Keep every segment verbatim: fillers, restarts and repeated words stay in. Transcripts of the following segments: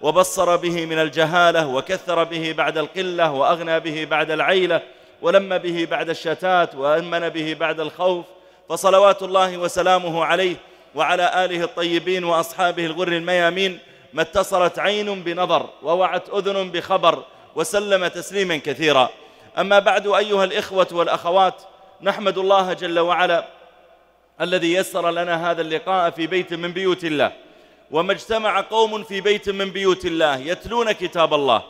وبصر به من الجهالة، وكثر به بعد القلة، وأغنى به بعد العيلة، ولم به بعد الشتات، وأمن به بعد الخوف. فصلوات الله وسلامه عليه وعلى آله الطيبين وأصحابه الغر الميامين ما اتصلت عين بنظر ووعت أذن بخبر وسلم تسليما كثيرا. أما بعد، أيها الإخوة والأخوات، نحمد الله جل وعلا الذي يسر لنا هذا اللقاء في بيت من بيوت الله. وما اجتمع قوم في بيت من بيوت الله يتلون كتاب الله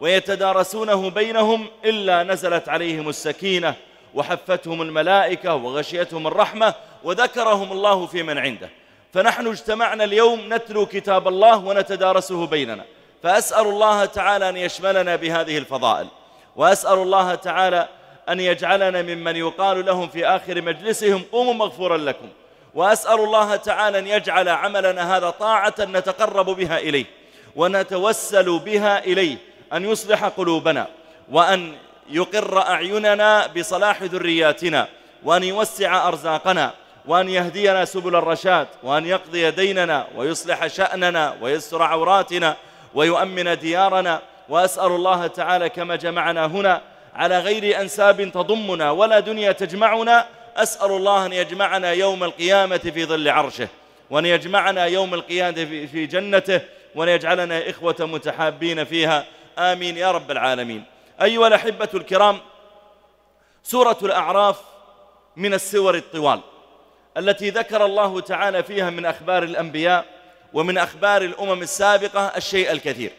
ويتدارسونه بينهم إلا نزلت عليهم السكينة وحفتهم الملائكة وغشيتهم الرحمة وذكرهم الله في من عنده. فنحن اجتمعنا اليوم نتلو كتاب الله ونتدارسه بيننا، فأسأل الله تعالى أن يشملنا بهذه الفضائل، وأسأل الله تعالى أن يجعلنا ممن يقال لهم في آخر مجلسهم قوموا مغفورا لكم. وأسأل الله تعالى أن يجعل عملنا هذا طاعة نتقرب بها إليه ونتوسل بها إليه، أن يصلح قلوبنا وأن يقر أعيننا بصلاح ذرياتنا، وأن يوسع أرزاقنا، وأن يهدينا سبل الرشاد، وأن يقضي ديننا ويصلح شأننا ويستر عوراتنا ويؤمن ديارنا. وأسأل الله تعالى كما جمعنا هنا على غير أنساب تضمنا ولا دنيا تجمعنا، أسأل الله أن يجمعنا يوم القيامة في ظل عرشه، وأن يجمعنا يوم القيامة في جنته، وأن يجعلنا إخوة متحابين فيها، آمين يا رب العالمين. أيها الأحبة الكرام، سورة الأعراف من السور الطوال التي ذكر الله تعالى فيها من أخبار الأنبياء ومن أخبار الأمم السابقة الشيء الكثير.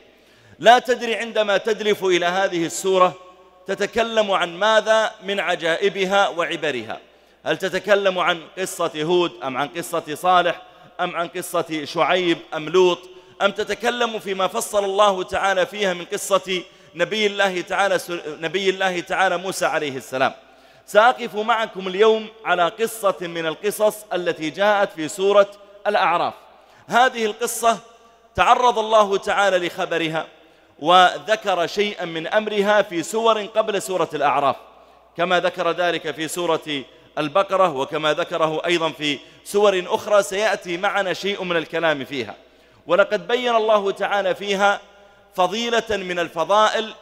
لا تدري عندما تدلف إلى هذه السورة تتكلم عن ماذا من عجائبها وعبرها. هل تتكلم عن قصة هود أم عن قصة صالح أم عن قصة شعيب أم لوط، أم تتكلم فيما فصل الله تعالى فيها من قصة نبي الله تعالى نبي الله تعالى موسى عليه السلام؟ سأقف معكم اليوم على قصة من القصص التي جاءت في سورة الأعراف. هذه القصة تعرض الله تعالى لخبرها وذكر شيئا من أمرها في سور قبل سورة الأعراف، كما ذكر ذلك في سورة البقرة، وكما ذكره أيضا في سور أخرى سيأتي معنا شيء من الكلام فيها. ولقد بين الله تعالى فيها فضيلة من الفضائل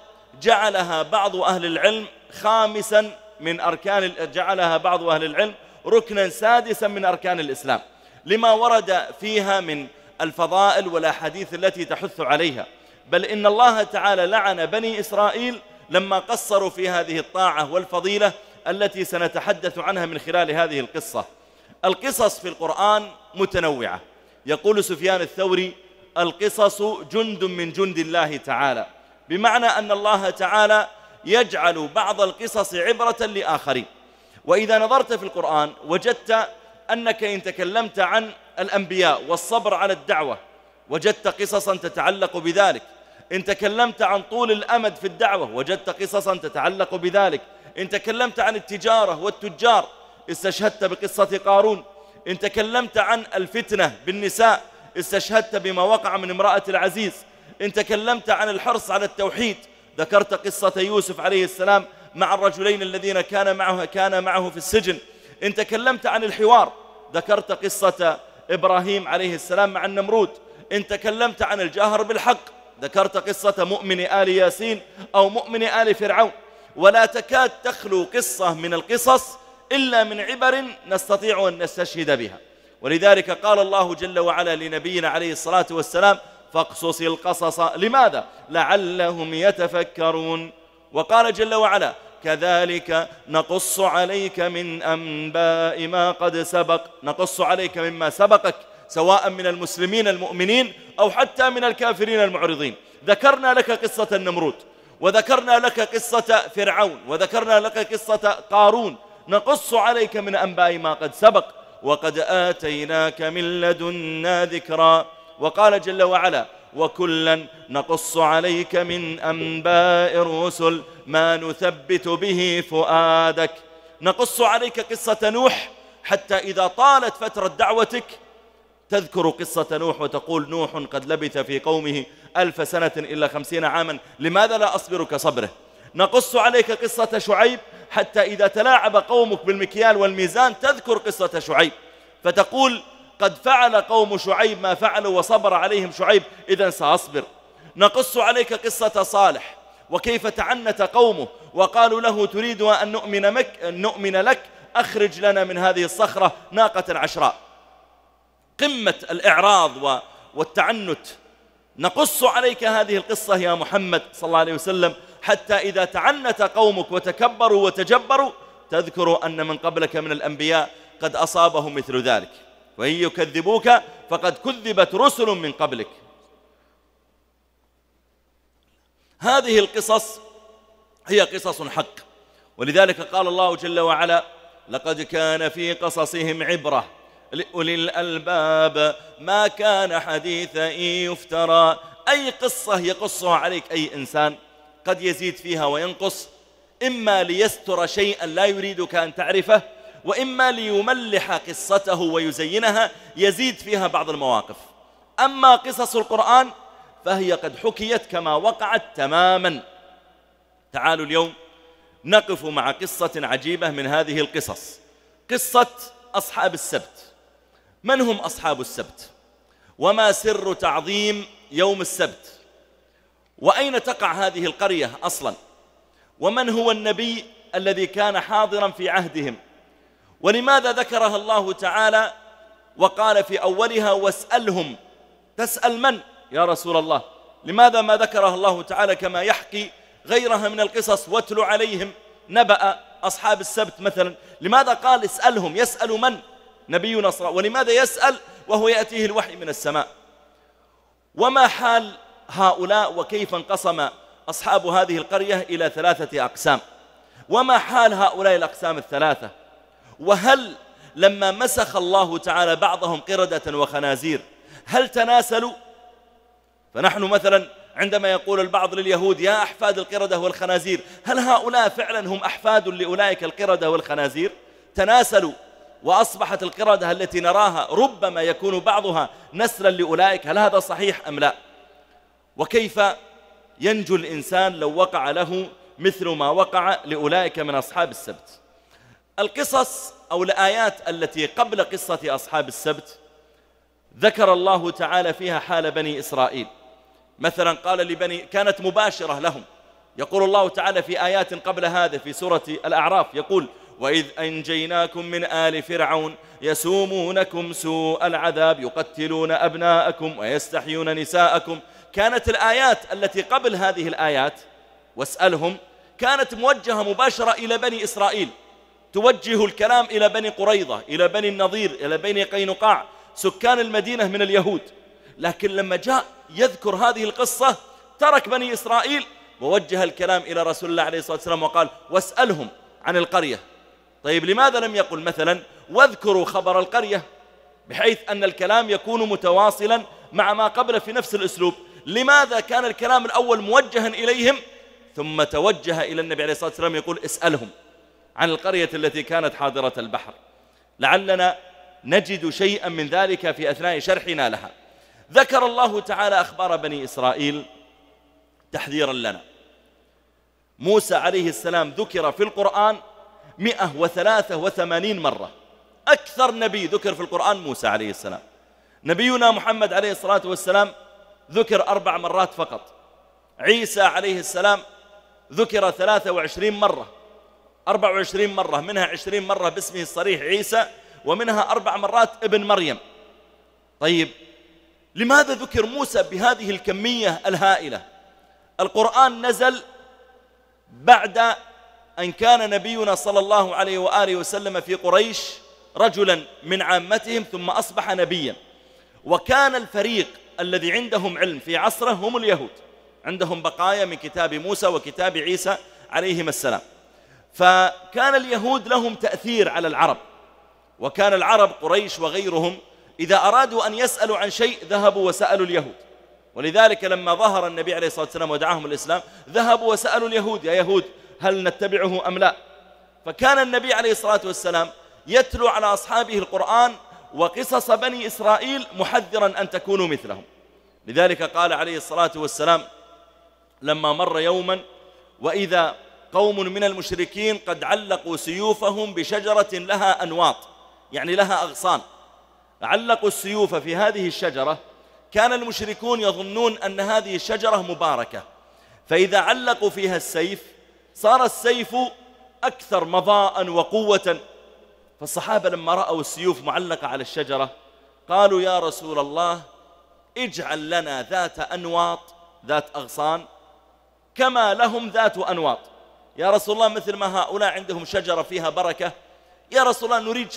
جعلها بعض أهل العلم خامسا من أركان جعلها بعض أهل العلم ركنا سادسا من أركان الإسلام، لما ورد فيها من الفضائل والأحاديث التي تحث عليها. بل إن الله تعالى لعن بني إسرائيل لما قصروا في هذه الطاعة والفضيلة التي سنتحدث عنها من خلال هذه القصة. القصص في القرآن متنوعة. يقول سفيان الثوري: القصص جند من جند الله تعالى، بمعنى أن الله تعالى يجعل بعض القصص عبرة لآخرين. وإذا نظرت في القرآن وجدت أنك إن تكلمت عن الأنبياء والصبر على الدعوة وجدت قصصا تتعلق بذلك، إن تكلمت عن طول الأمد في الدعوة وجدت قصصا تتعلق بذلك، إن تكلمت عن التجارة والتجار استشهدت بقصة قارون، إن تكلمت عن الفتنة بالنساء استشهدت بما وقع من امرأة العزيز، إن تكلمت عن الحرص على التوحيد ذكرت قصة يوسف عليه السلام مع الرجلين الذين كان معه كان معه في السجن، إن تكلمت عن الحوار ذكرت قصة إبراهيم عليه السلام مع النمرود، إن تكلمت عن الجهر بالحق ذكرت قصة مؤمن آل ياسين أو مؤمن آل فرعون. ولا تكاد تخلو قصة من القصص إلا من عبر نستطيع أن نستشهد بها. ولذلك قال الله جل وعلا لنبينا عليه الصلاة والسلام: فاقصص القصص، لماذا؟ لعلهم يتفكرون. وقال جل وعلا: كذلك نقص عليك من أنباء ما قد سبق، نقص عليك مما سبقك سواء من المسلمين المؤمنين أو حتى من الكافرين المعرضين. ذكرنا لك قصة النمرود، وذكرنا لك قصة فرعون، وذكرنا لك قصة قارون. نقص عليك من أنباء ما قد سبق وقد آتيناك من لدنا ذكرا. وقال جل وعلا: وكلا نقص عليك من أنباء الرسل ما نثبت به فؤادك. نقص عليك قصة نوح، حتى إذا طالت فترة دعوتك تذكر قصة نوح وتقول: نوح قد لبث في قومه ألف سنة إلا خمسين عاما، لماذا لا أصبرك صبره. نقص عليك قصة شعيب، حتى إذا تلاعب قومك بالمكيال والميزان تذكر قصة شعيب فتقول: قد فعل قوم شعيب ما فعلوا وصبر عليهم شعيب، إذن سأصبر. نقص عليك قصة صالح وكيف تعنت قومه وقالوا له تريد أن نؤمن, مك نؤمن لك، أخرج لنا من هذه الصخرة ناقة عشراء. قمة الإعراض والتعنت. نقص عليك هذه القصة يا محمد صلى الله عليه وسلم، حتى إذا تعنت قومك وتكبروا وتجبروا تذكروا أن من قبلك من الأنبياء قد أصابهم مثل ذلك، وإن يكذبوك فقد كذبت رسل من قبلك. هذه القصص هي قصص حق، ولذلك قال الله جل وعلا: لقد كان في قصصهم عبرة لأولي الألباب ما كان حديثا يفترى. أي قصة يقصها عليك أي إنسان قد يزيد فيها وينقص، إما ليستر شيئا لا يريدك أن تعرفه، وإما ليملح قصته ويزينها يزيد فيها بعض المواقف. أما قصص القرآن فهي قد حكيت كما وقعت تماما. تعالوا اليوم نقف مع قصة عجيبة من هذه القصص، قصة أصحاب السبت. من هم أصحاب السبت؟ وما سر تعظيم يوم السبت؟ وأين تقع هذه القرية أصلا؟ ومن هو النبي الذي كان حاضرا في عهدهم؟ ولماذا ذكرها الله تعالى وقال في أولها واسألهم؟ تسأل من يا رسول الله؟ لماذا ما ذكرها الله تعالى كما يحكي غيرها من القصص؟ واتل عليهم نبأ أصحاب السبت مثلا، لماذا قال اسألهم؟ يسأل من؟ نبينا صلى الله عليه وسلم. ولماذا يسأل وهو يأتيه الوحي من السماء؟ وما حال هؤلاء وكيف انقسم أصحاب هذه القرية إلى ثلاثة أقسام؟ وما حال هؤلاء الأقسام الثلاثة؟ وهل لما مسخ الله تعالى بعضهم قردة وخنازير هل تناسلوا؟ فنحن مثلا عندما يقول البعض لليهود يا أحفاد القردة والخنازير، هل هؤلاء فعلا هم أحفاد لأولئك القردة والخنازير؟ تناسلوا وأصبحت القردة التي نراها ربما يكون بعضها نسلا لأولئك. هل هذا صحيح أم لا؟ وكيف ينجو الإنسان لو وقع له مثل ما وقع لأولئك من أصحاب السبت؟ القصص أو الآيات التي قبل قصة أصحاب السبت ذكر الله تعالى فيها حال بني إسرائيل. مثلا قال لبني، كانت مباشرة لهم، يقول الله تعالى في آيات قبل هذا في سورة الأعراف يقول: وإذ أنجيناكم من آل فرعون يسومونكم سوء العذاب يقتلون أبناءكم ويستحيون نساءكم. كانت الآيات التي قبل هذه الآيات واسألهم كانت موجهة مباشرة إلى بني إسرائيل، توجه الكلام إلى بني قريظة، إلى بني النضير، إلى بني قينقاع، سكان المدينة من اليهود. لكن لما جاء يذكر هذه القصة ترك بني إسرائيل ووجه الكلام إلى رسول الله عليه الصلاة والسلام وقال: واسألهم عن القرية. طيب لماذا لم يقل مثلا واذكروا خبر القرية، بحيث أن الكلام يكون متواصلا مع ما قبل في نفس الأسلوب؟ لماذا كان الكلام الأول موجها إليهم ثم توجه إلى النبي عليه الصلاة والسلام يقول اسألهم عن القرية التي كانت حاضرة البحر؟ لعلنا نجد شيئا من ذلك في أثناء شرحنا لها. ذكر الله تعالى أخبار بني إسرائيل تحذيرا لنا. موسى عليه السلام ذكر في القرآن مئة وثلاثة وثمانين مرة، أكثر نبي ذكر في القرآن موسى عليه السلام. نبينا محمد عليه الصلاة والسلام ذكر أربع مرات فقط. عيسى عليه السلام ذكر ثلاث وعشرين مرة، أربع وعشرين مرة، منها عشرين مرة باسمه الصريح عيسى، ومنها أربع مرات ابن مريم. طيب لماذا ذكر موسى بهذه الكمية الهائلة؟ القرآن نزل بعد أن كان نبينا صلى الله عليه وآله وسلم في قريش رجلا من عامتهم ثم أصبح نبيا، وكان الفريق الذي عندهم علم في عصره هم اليهود، عندهم بقايا من كتاب موسى وكتاب عيسى عليهم السلام. فكان اليهود لهم تأثير على العرب، وكان العرب قريش وغيرهم إذا أرادوا أن يسألوا عن شيء ذهبوا وسألوا اليهود. ولذلك لما ظهر النبي عليه الصلاة والسلام ودعاهم الإسلام ذهبوا وسألوا اليهود: يا يهود هل نتبعه أم لا؟ فكان النبي عليه الصلاة والسلام يتلو على أصحابه القرآن وقصص بني إسرائيل محذرا أن تكونوا مثلهم. لذلك قال عليه الصلاة والسلام لما مر يوما وإذا قوم من المشركين قد علقوا سيوفهم بشجرة لها أنواط، يعني لها أغصان، علقوا السيوف في هذه الشجرة، كان المشركون يظنون أن هذه الشجرة مباركة، فإذا علقوا فيها السيف صار السيف أكثر مضاء وقوة. فالصحابة لما رأوا السيوف معلقة على الشجرة قالوا يا رسول الله اجعل لنا ذات أنواط، ذات أغصان كما لهم ذات أنواط، يا رسول الله مثل ما هؤلاء عندهم شجرة فيها بركة، يا رسول الله نريد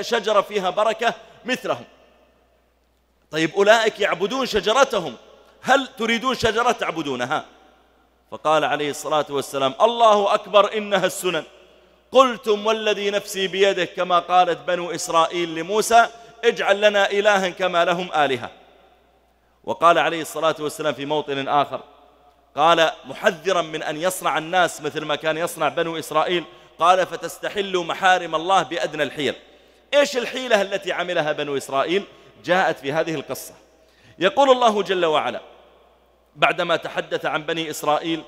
شجرة فيها بركة مثلهم. طيب أولئك يعبدون شجرتهم، هل تريدون شجرة تعبدونها؟ فقال عليه الصلاة والسلام الله أكبر إنها السنن، قلتم والذي نفسي بيده كما قالت بنو إسرائيل لموسى اجعل لنا إلها كما لهم آلهة. وقال عليه الصلاة والسلام في موطن آخر، قال محذرا من أن يصنع الناس مثل ما كان يصنع بنو إسرائيل، قال فتستحلوا محارم الله بأدنى الحيل. إيش الحيلة التي عملها بنو إسرائيل؟ جاءت في هذه القصة. يقول الله جل وعلا بعدما تحدث عن بني إسرائيل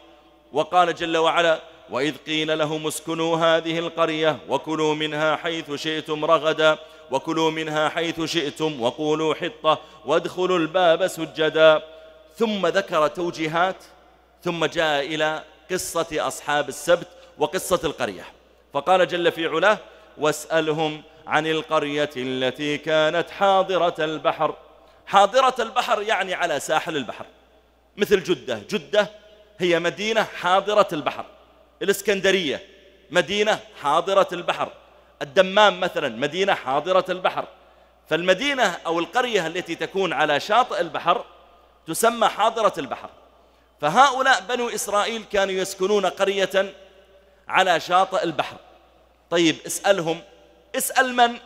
وقال جل وعلا وإذ قيل لهم اسكنوا هذه القرية وكلوا منها حيث شئتم رغدا وكلوا منها حيث شئتم وقولوا حطة وادخلوا الباب سجدا، ثم ذكر توجيهات، ثم جاء إلى قصة أصحاب السبت وقصة القرية، فقال جل في علاه واسألهم عن القرية التي كانت حاضرة البحر. حاضرة البحر يعني على ساحل البحر، مثل جدة. جدة هي مدينة حاضرة البحر، الإسكندرية مدينة حاضرة البحر، الدمام مثلا مدينة حاضرة البحر. فالمدينة أو القرية التي تكون على شاطئ البحر تسمى حاضرة البحر. فهؤلاء بنو إسرائيل كانوا يسكنون قرية على شاطئ البحر. طيب اسألهم، اسأل من؟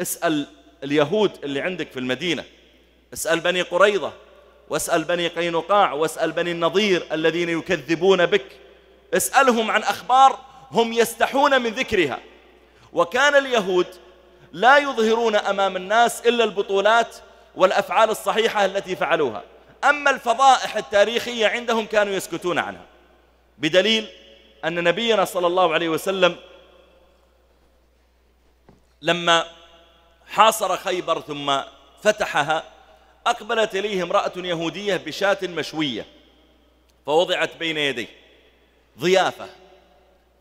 اسأل اليهود اللي عندك في المدينة، اسأل بني قريظة، واسأل بني قينقاع، واسأل بني النضير الذين يكذبون بك، اسألهم عن أخبار هم يستحون من ذكرها. وكان اليهود لا يظهرون أمام الناس إلا البطولات والأفعال الصحيحة التي فعلوها، أما الفضائح التاريخية عندهم كانوا يسكتون عنها، بدليل أن نبينا صلى الله عليه وسلم لما حاصر خيبر ثم فتحها أقبلت إليه امرأة يهودية بشاة مشوية فوضعت بين يديه ضيافة،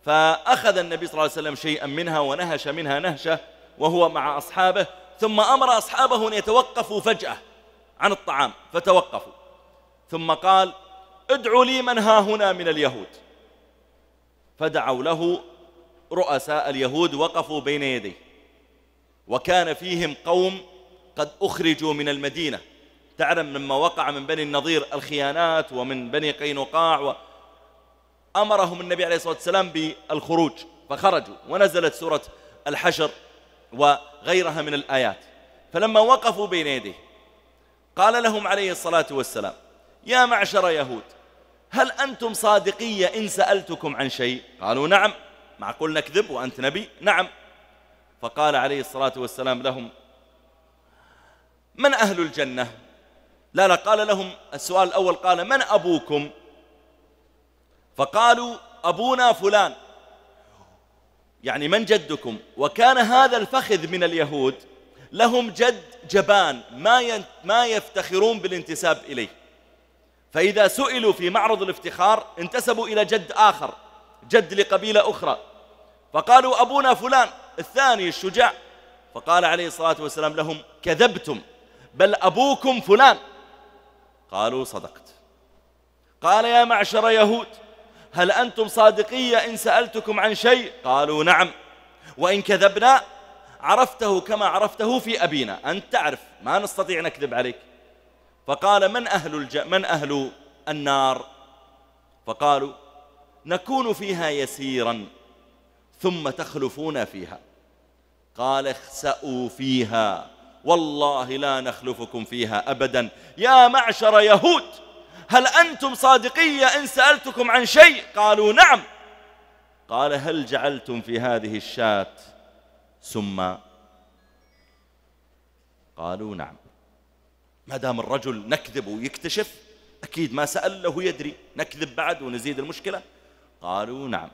فأخذ النبي صلى الله عليه وسلم شيئا منها ونهش منها نهشة وهو مع أصحابه، ثم أمر أصحابه أن يتوقفوا فجأة عن الطعام فتوقفوا، ثم قال ادعوا لي من ها هنا من اليهود، فدعوا له رؤساء اليهود وقفوا بين يديه، وكان فيهم قوم قد أخرجوا من المدينة، تعلم مما وقع من بني النضير الخيانات ومن بني قينقاع و... أمرهم النبي عليه الصلاة والسلام بالخروج فخرجوا، ونزلت سورة الحشر وغيرها من الآيات. فلما وقفوا بين يديه قال لهم عليه الصلاة والسلام يا معشر يهود هل أنتم صادقية إن سألتكم عن شيء؟ قالوا نعم، معقول نكذب وأنت نبي؟ نعم. فقال عليه الصلاة والسلام لهم من أهل الجنة؟ لا لا قال لهم السؤال الأول، قال من أبوكم؟ فقالوا أبونا فلان، يعني من جدكم؟ وكان هذا الفخذ من اليهود لهم جد جبان ما ما يفتخرون بالانتساب إليه، فإذا سئلوا في معرض الافتخار انتسبوا إلى جد آخر، جد لقبيلة أخرى. فقالوا أبونا فلان الثاني الشجاع، فقال عليه الصلاة والسلام لهم كذبتم بل أبوكم فلان، قالوا صدقت. قال يا معشر يهود هل أنتم صادقية إن سألتكم عن شيء؟ قالوا نعم، وإن كذبنا عرفته كما عرفته في أبينا، أنت تعرف ما نستطيع نكذب عليك. فقال من أهل الج... من أهل النار؟ فقالوا نكون فيها يسيرا ثم تخلفون فيها. قال اخسأوا فيها والله لا نخلفكم فيها أبدا. يا معشر يهود هل أنتم صادقية إن سألتكم عن شيء؟ قالوا نعم. قال هل جعلتم في هذه الشاة سما؟ قالوا نعم. ما دام الرجل نكذب ويكتشف أكيد ما سأل له يدري، نكذب بعد ونزيد المشكلة. قالوا نعم.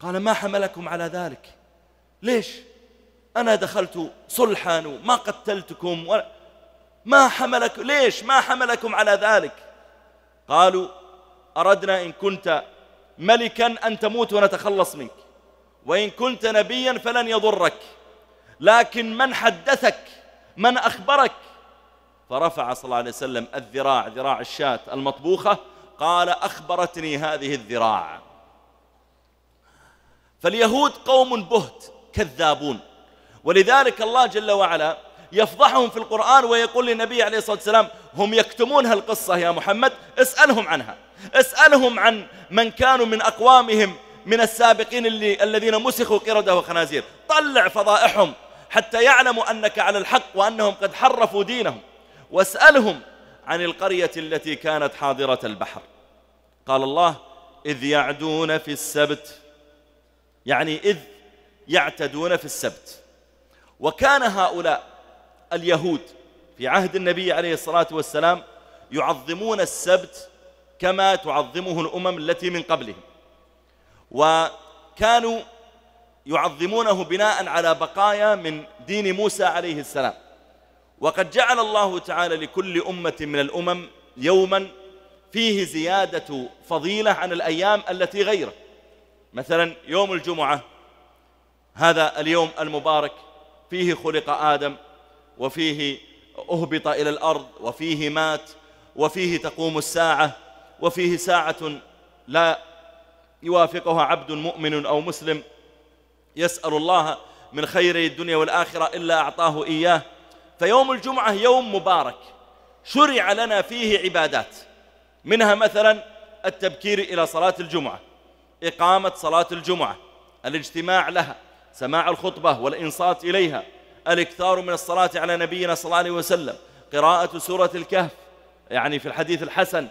قال ما حملكم على ذلك؟ ليش؟ أنا دخلت صلحا وما قتلتكم ولا ما حملك، ليش ما حملكم على ذلك؟ قالوا أردنا إن كنت ملكا أن تموت ونتخلص منك، وإن كنت نبيا فلن يضرك، لكن من حدثك؟ من أخبرك؟ فرفع صلى الله عليه وسلم الذراع، ذراع الشاة المطبوخة، قال أخبرتني هذه الذراع. فاليهود قوم بهت كذابون، ولذلك الله جل وعلا يفضحهم في القرآن ويقول للنبي عليه الصلاة والسلام هم يكتمون هالقصة يا محمد، اسألهم عنها، اسألهم عن من كانوا من أقوامهم من السابقين اللي الذين مسخوا قردة وخنازير، طلع فضائحهم حتى يعلموا أنك على الحق وأنهم قد حرفوا دينهم، واسألهم عن القرية التي كانت حاضرة البحر. قال الله إذ يعدون في السبت، يعني إذ يعتدون في السبت. وكان هؤلاء اليهود في عهد النبي عليه الصلاة والسلام يعظمون السبت كما تعظمه الأمم التي من قبلهم، وكانوا يعظمونه بناء على بقايا من دين موسى عليه السلام. وقد جعل الله تعالى لكل أمة من الأمم يوما فيه زيادة فضيلة عن الأيام التي غيره، مثلا يوم الجمعة هذا اليوم المبارك فيه خلق آدم، وفيه أهبط إلى الأرض، وفيه مات، وفيه تقوم الساعة، وفيه ساعة لا يوافقها عبد مؤمن أو مسلم يسأل الله من خير الدنيا والآخرة إلا أعطاه إياه. فيوم الجمعة يوم مبارك شرع لنا فيه عبادات، منها مثلا التبكير إلى صلاة الجمعة، إقامة صلاة الجمعة، الاجتماع لها، سماع الخطبة والإنصات إليها، الإكثار من الصلاة على نبينا صلى الله عليه وسلم، قراءة سورة الكهف يعني في الحديث الحسن،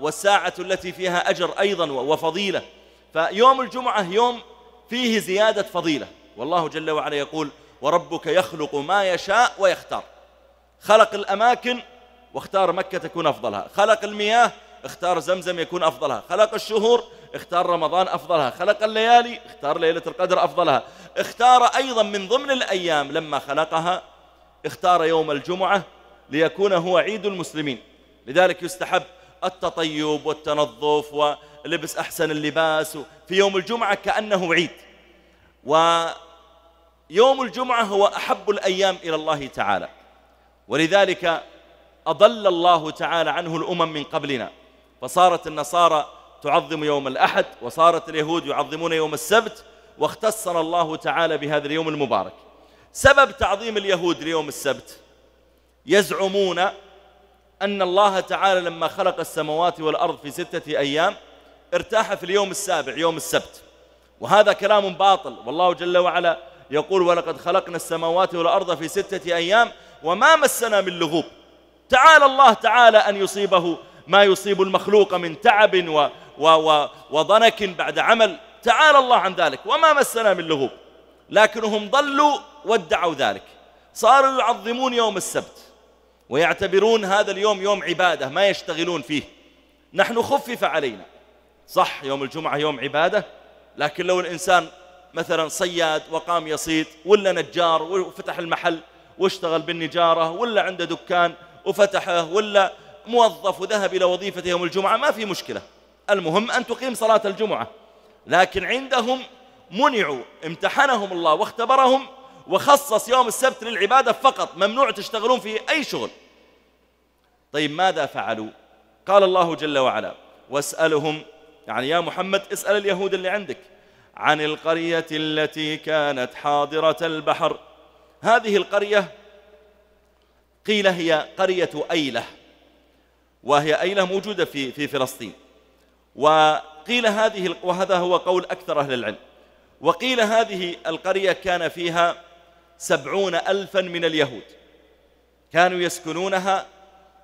والساعة التي فيها أجر أيضا وفضيلة. فيوم الجمعة يوم فيه زيادة فضيلة، والله جل وعلا يقول وربك يخلق ما يشاء ويختار، خلق الأماكن واختار مكة تكون أفضلها، خلق المياه اختار زمزم يكون أفضلها، خلق الشهور اختار رمضان أفضلها، خلق الليالي اختار ليلة القدر أفضلها، اختار أيضا من ضمن الأيام لما خلقها اختار يوم الجمعة ليكون هو عيد المسلمين. لذلك يستحب التطيب والتنظف ولبس أحسن اللباس في يوم الجمعة كأنه عيد. ويوم الجمعة هو أحب الأيام إلى الله تعالى، ولذلك أضل الله تعالى عنه الأمم من قبلنا، فصارت النصارى تعظم يوم الأحد، وصارت اليهود يعظمون يوم السبت، واختصر الله تعالى بهذا اليوم المبارك. سبب تعظيم اليهود ليوم السبت يزعمون أن الله تعالى لما خلق السماوات والأرض في ستة أيام ارتاح في اليوم السابع يوم السبت، وهذا كلام باطل، والله جل وعلا يقول ولقد خلقنا السماوات والأرض في ستة أيام وما مسنا من لغوب. تعالى الله تعالى أن يصيبه ما يصيب المخلوق من تعب و و و وضنك بعد عمل، تعالى الله عن ذلك وما مسنا من لغوب، لكنهم ضلوا وادعوا ذلك، صاروا يعظمون يوم السبت ويعتبرون هذا اليوم يوم عبادة ما يشتغلون فيه. نحن خفف علينا، صح يوم الجمعة يوم عبادة، لكن لو الإنسان مثلا صياد وقام يصيد، ولا نجار وفتح المحل واشتغل بالنجارة، ولا عنده دكان وفتحه، ولا موظف وذهب إلى وظيفته يوم الجمعة، ما في مشكلة، المهم أن تقيم صلاة الجمعة. لكن عندهم منعوا، امتحنهم الله واختبرهم وخصص يوم السبت للعبادة فقط، ممنوع تشتغلون في أي شغل. طيب ماذا فعلوا؟ قال الله جل وعلا واسألهم، يعني يا محمد اسأل اليهود اللي عندك عن القرية التي كانت حاضرة البحر. هذه القرية قيل هي قرية أيلة، وهي أيلة موجودة في في فلسطين، وقيل هذه، وهذا هو قول أكثر أهل العلم، وقيل هذه القرية كان فيها سبعون ألفا من اليهود كانوا يسكنونها،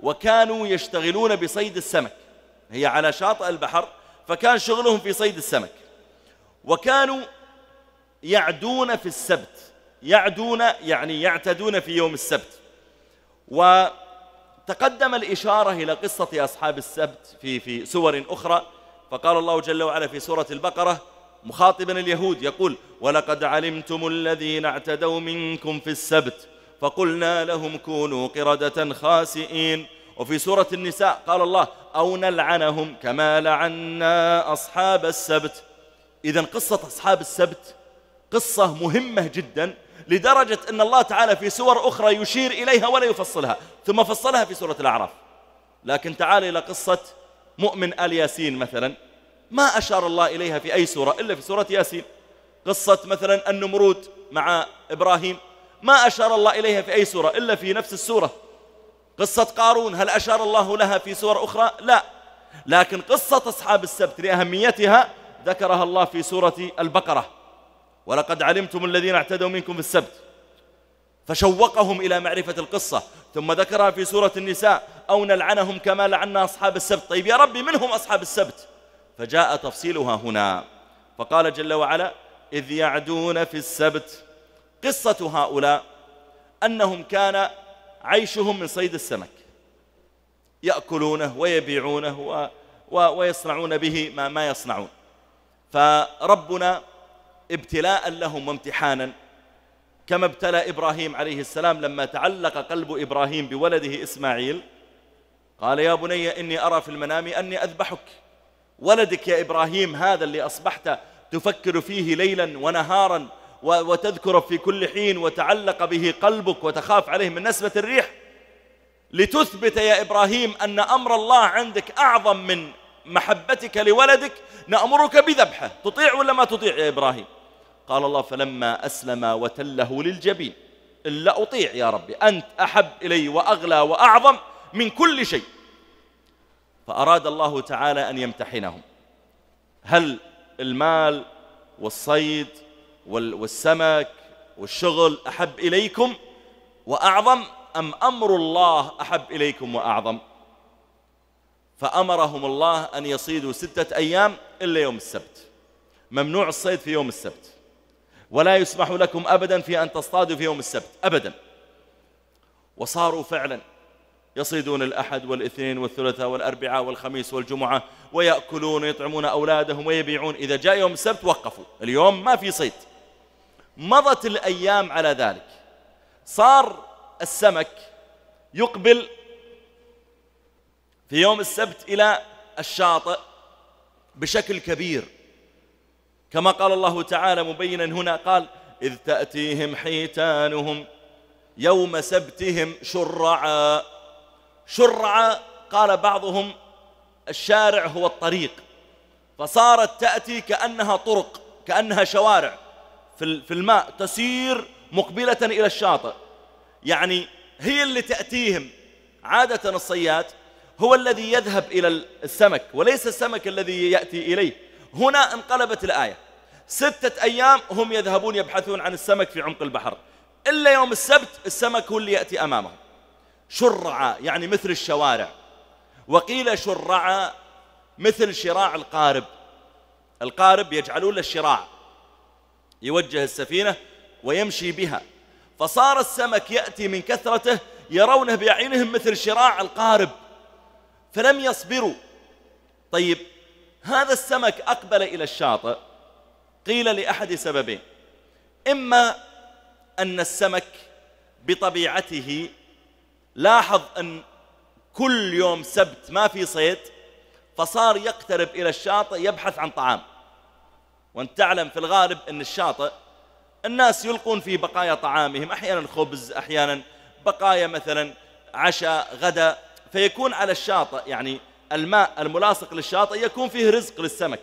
وكانوا يشتغلون بصيد السمك، هي على شاطئ البحر، فكان شغلهم في صيد السمك، وكانوا يعدون في السبت، يعدون يعني يعتدون في يوم السبت. وتقدم الإشارة إلى قصة أصحاب السبت في في سور أخرى، فقال الله جل وعلا في سورة البقرة مخاطبا اليهود يقول: ولقد علمتم الذين اعتدوا منكم في السبت فقلنا لهم كونوا قردة خاسئين. وفي سورة النساء قال الله: أو نلعنهم كما لعنا أصحاب السبت. إذن قصة أصحاب السبت قصة مهمة جدا لدرجة أن الله تعالى في سور أخرى يشير إليها ولا يفصلها، ثم فصلها في سورة الأعراف. لكن تعال إلى قصة مؤمن آل ياسين مثلا، ما أشار الله إليها في أي سورة إلا في سورة ياسين. قصة مثلا النمرود مع إبراهيم ما أشار الله إليها في أي سورة إلا في نفس السورة. قصة قارون هل أشار الله لها في سور أخرى؟ لا. لكن قصة أصحاب السبت لأهميتها ذكرها الله في سورة البقرة: ولقد علمتم الذين اعتدوا منكم في السبت، فشوقهم إلى معرفة القصة. ثم ذكرها في سورة النساء: أو نلعنهم كما لعنا أصحاب السبت. طيب يا ربي من هم أصحاب السبت؟ فجاء تفصيلها هنا، فقال جل وعلا: إذ يعدون في السبت. قصة هؤلاء أنهم كان عيشهم من صيد السمك، يأكلونه ويبيعونه و... و... ويصنعون به ما, ما يصنعون. فربنا ابتلاء لهم وامتحانا، كما ابتلى إبراهيم عليه السلام لما تعلق قلب إبراهيم بولده إسماعيل، قال: يا بني إني أرى في المنام أني أذبحك. ولدك يا إبراهيم هذا اللي أصبحت تفكر فيه ليلا ونهارا وتذكر في كل حين وتعلق به قلبك وتخاف عليه من نسبة الريح، لتثبت يا إبراهيم أن أمر الله عندك أعظم من محبتك لولدك، نأمرك بذبحه، تطيع ولا ما تطيع يا إبراهيم؟ قال الله: فلما أسلم وتله للجبين، إلا أطيع يا ربي، أنت أحب إلي وأغلى وأعظم من كل شيء. فأراد الله تعالى أن يمتحنهم، هل المال والصيد والسمك والشغل أحب إليكم وأعظم، أم أمر الله أحب إليكم وأعظم؟ فأمرهم الله أن يصيدوا ستة أيام إلا يوم السبت، ممنوع الصيد في يوم السبت، ولا يسمح لكم أبدا في أن تصطادوا في يوم السبت أبدا. وصاروا فعلا يصيدون الأحد والاثنين والثلاثاء والأربعاء والخميس والجمعة، ويأكلون ويطعمون أولادهم ويبيعون. إذا جاء يوم السبت وقفوا، اليوم ما في صيد. مضت الأيام على ذلك، صار السمك يقبل في يوم السبت إلى الشاطئ بشكل كبير، كما قال الله تعالى مبينا هنا، قال: إذ تأتيهم حيتانهم يوم سبتهم شرعا. شرعا قال بعضهم الشارع هو الطريق، فصارت تأتي كأنها طرق، كأنها شوارع في الماء، تسير مقبلة إلى الشاطئ. يعني هي اللي تأتيهم. عادة الصياد هو الذي يذهب إلى السمك وليس السمك الذي يأتي إليه. هنا انقلبت الآية، ستة أيام هم يذهبون يبحثون عن السمك في عمق البحر، إلا يوم السبت السمك هو اللي يأتي أمامهم. شرعا يعني مثل الشوارع، وقيل شرعا مثل شراع القارب. القارب يجعلون له الشراع، يوجه السفينة ويمشي بها، فصار السمك يأتي من كثرته يرونه بأعينهم مثل شراع القارب، فلم يصبروا. طيب هذا السمك أقبل إلى الشاطئ، قيل لأحد سببين: إما أن السمك بطبيعته لاحظ أن كل يوم سبت ما في صيد، فصار يقترب إلى الشاطئ يبحث عن طعام، وأنت تعلم في الغالب أن الشاطئ الناس يلقون فيه بقايا طعامهم، أحيانا خبز، أحيانا بقايا مثلا عشاء غدا، فيكون على الشاطئ يعني الماء الملاصق للشاطئ يكون فيه رزق للسمك.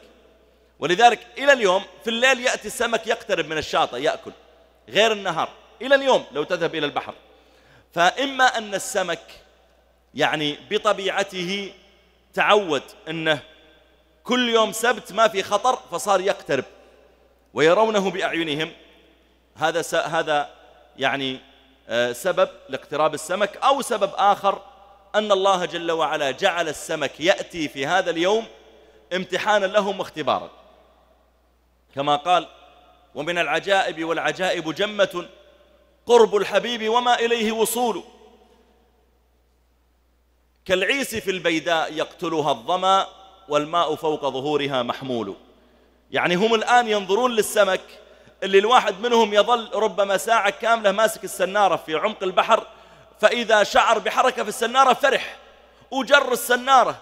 ولذلك إلى اليوم في الليل يأتي السمك يقترب من الشاطئ يأكل، غير النهار إلى اليوم لو تذهب إلى البحر. فإما أن السمك يعني بطبيعته تعود أنه كل يوم سبت ما في خطر، فصار يقترب ويرونه بأعينهم، هذا هذا يعني سبب لاقتراب السمك. أو سبب آخر أن الله جل وعلا جعل السمك يأتي في هذا اليوم امتحانا لهم واختبارا، كما قال: ومن العجائب والعجائب جمة قرب الحبيب وما إليه وصول، كالعيس في البيداء يقتلها الظما والماء فوق ظهورها محمول. يعني هم الآن ينظرون للسمك اللي الواحد منهم يظل ربما ساعة كاملة ماسك السنارة في عمق البحر، فإذا شعر بحركة في السنارة فرح وجر السنارة،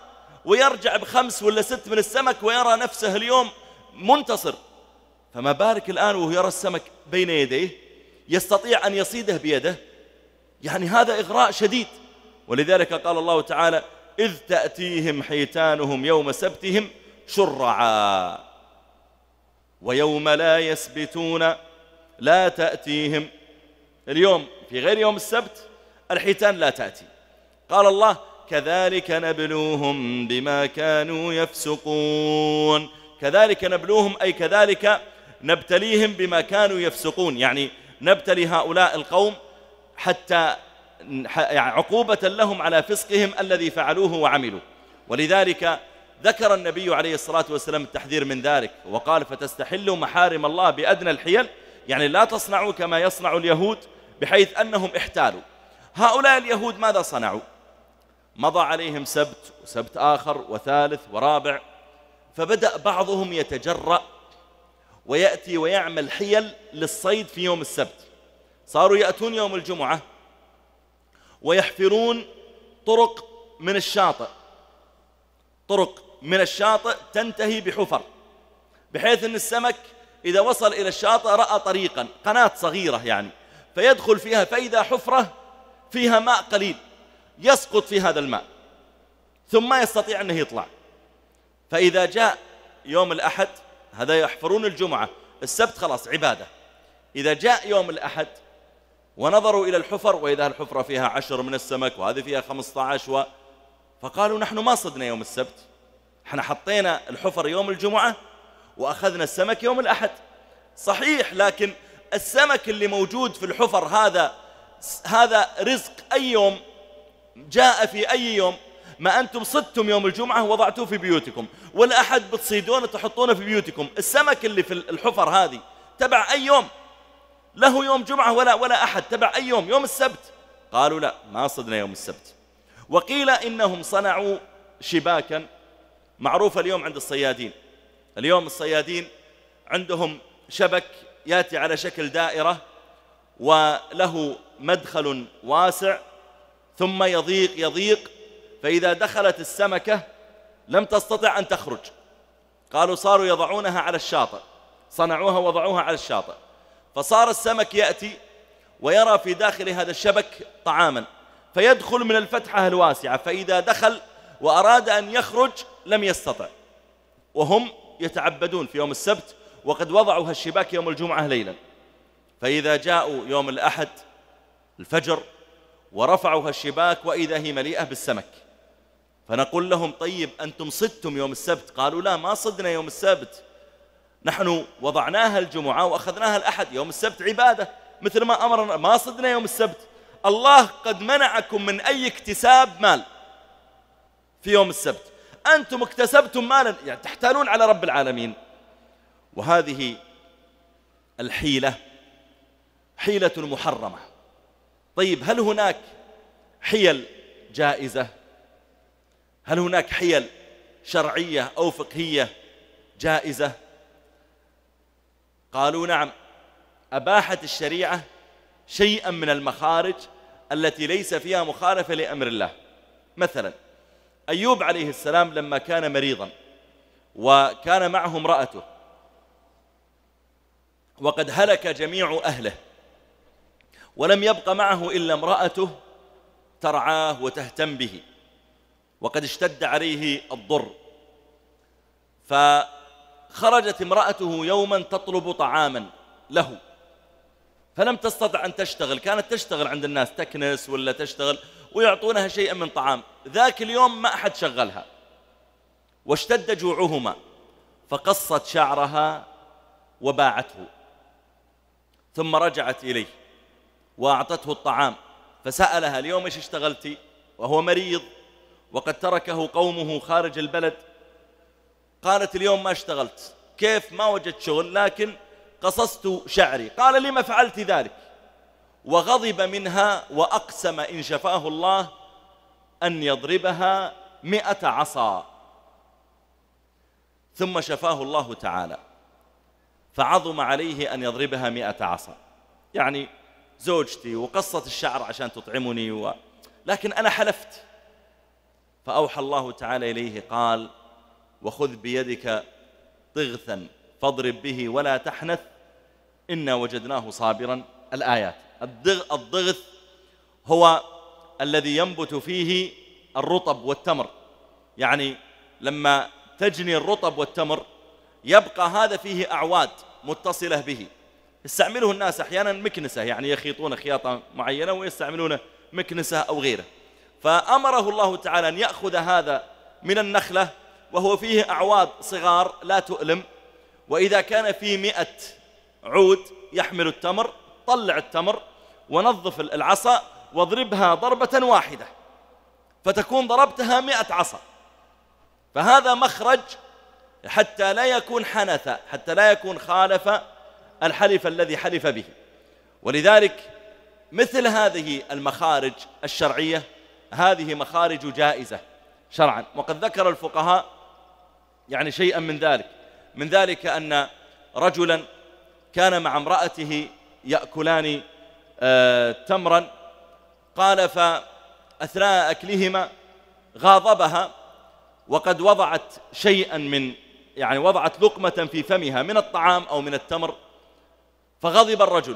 ويرجع بخمس ولا ست من السمك ويرى نفسه اليوم منتصر. فما بالك الآن وهو يرى السمك بين يديه يستطيع أن يصيده بيده، يعني هذا إغراء شديد. ولذلك قال الله تعالى: إذ تأتيهم حيتانهم يوم سبتهم شرعا ويوم لا يسبتون لا تأتيهم. اليوم في غير يوم السبت الحيتان لا تأتي. قال الله: كذلك نبلوهم بما كانوا يفسقون. كذلك نبلوهم أي كذلك نبتليهم بما كانوا يفسقون، يعني نبتلي هؤلاء القوم حتى عقوبة لهم على فسقهم الذي فعلوه وعملوا. ولذلك ذكر النبي عليه الصلاة والسلام التحذير من ذلك وقال: فتستحلوا محارم الله بأدنى الحيل، يعني لا تصنعوا كما يصنع اليهود بحيث أنهم احتالوا. هؤلاء اليهود ماذا صنعوا؟ مضى عليهم سبت وسبت آخر وثالث ورابع، فبدأ بعضهم يتجرأ ويأتي ويعمل حيل للصيد في يوم السبت. صاروا يأتون يوم الجمعة ويحفرون طرق من الشاطئ، طرق من الشاطئ تنتهي بحفر، بحيث أن السمك إذا وصل إلى الشاطئ رأى طريقا، قناة صغيرة يعني، فيدخل فيها، فإذا حفرة فيها ماء قليل يسقط في هذا الماء ثم يستطيع أنه يطلع. فإذا جاء يوم الأحد، هذا يحفرون الجمعة، السبت خلاص عبادة، إذا جاء يوم الأحد ونظروا إلى الحفر وإذا الحفرة فيها عشر من السمك وهذه فيها خمسة عشر و... فقالوا: نحن ما صدنا يوم السبت، احنا حطينا الحفر يوم الجمعة وأخذنا السمك يوم الأحد. صحيح، لكن السمك اللي موجود في الحفر هذا هذا رزق أي يوم جاء في أي يوم. ما أنتم صدتم يوم الجمعة ووضعتوه في بيوتكم، والأحد بتصيدونه وتحطونه في بيوتكم. السمك اللي في الحفر هذه تبع أي يوم؟ له يوم جمعة ولا ولا أحد، تبع أي يوم؟ يوم السبت. قالوا: لا، ما صدنا يوم السبت. وقيل إنهم صنعوا شباكا معروفة اليوم عند الصيادين. اليوم الصيادين عندهم شبك يأتي على شكل دائرة وله مدخل واسع ثم يضيق يضيق، فإذا دخلت السمكة لم تستطع أن تخرج. قالوا صاروا يضعونها على الشاطئ، صنعوها وضعوها على الشاطئ، فصار السمك يأتي ويرى في داخل هذا الشبك طعاما فيدخل من الفتحة الواسعة، فإذا دخل وأراد أن يخرج لم يستطع. وهم يتعبدون في يوم السبت وقد وضعوا هالشباك يوم الجمعة ليلا، فإذا جاءوا يوم الأحد الفجر ورفعوا هالشباك وإذا هي مليئة بالسمك. فنقول لهم: طيب أنتم صدتم يوم السبت؟ قالوا: لا، ما صدنا يوم السبت، نحن وضعناها الجمعة وأخذناها الأحد، يوم السبت عبادة مثل ما أمرنا، ما صدنا يوم السبت. الله قد منعكم من أي اكتساب مال في يوم السبت، أنتم اكتسبتم مالا، يعني تحتالون على رب العالمين. وهذه الحيلة حيلة محرمة. طيب، هل هناك حيل جائزة؟ هل هناك حيل شرعية أو فقهية جائزة؟ قالوا: نعم، أباحت الشريعة شيئا من المخارج التي ليس فيها مخالفة لأمر الله. مثلا أيوب عليه السلام لما كان مريضا وكان معه امرأته وقد هلك جميع أهله ولم يبق معه إلا امرأته ترعاه وتهتم به، وقد اشتد عليه الضر، فخرجت امرأته يوما تطلب طعاما له فلم تستطع أن تشتغل. كانت تشتغل عند الناس، تكنس ولا تشتغل ويعطونها شيئا من طعام، ذاك اليوم ما أحد شغلها واشتد جوعهما فقصت شعرها وباعته، ثم رجعت إليه وأعطته الطعام فسألها: اليوم إيش اشتغلتي؟ وهو مريض وقد تركه قومه خارج البلد. قالت: اليوم ما اشتغلت. كيف؟ ما وجدت شغل، لكن قصصت شعري. قال: لما فعلت ذلك؟ وغضب منها وأقسم إن شفاه الله أن يضربها مئة عصا. ثم شفاه الله تعالى فعظم عليه أن يضربها مئة عصا. يعني زوجتي وقصت الشعر عشان تطعمني و... لكن أنا حلفت. فأوحى الله تعالى إليه قال: وخذ بيدك ضغثا فاضرب به ولا تحنث إنا وجدناه صابرا. الآيات. الضغث هو الذي ينبت فيه الرطب والتمر، يعني لما تجني الرطب والتمر يبقى هذا فيه أعواد متصلة به. يستعمله الناس أحيانا مكنسة، يعني يخيطون خياطة معينة ويستعملون مكنسة أو غيره. فأمره الله تعالى أن يأخذ هذا من النخلة وهو فيه أعواد صغار لا تؤلم، وإذا كان في مئة عود يحمل التمر، طلع التمر ونظف العصا واضربها ضربة واحدة فتكون ضربتها مئة عصا. فهذا مخرج حتى لا يكون حنث، حتى لا يكون خالف الحلف الذي حلف به. ولذلك مثل هذه المخارج الشرعية هذه مخارج جائزة شرعا. وقد ذكر الفقهاء يعني شيئا من ذلك، من ذلك أن رجلا كان مع امرأته يأكلان آه تمرا، قال فأثناء أكلهما غاضبها وقد وضعت شيئا من يعني وضعت لقمة في فمها من الطعام أو من التمر، فغضب الرجل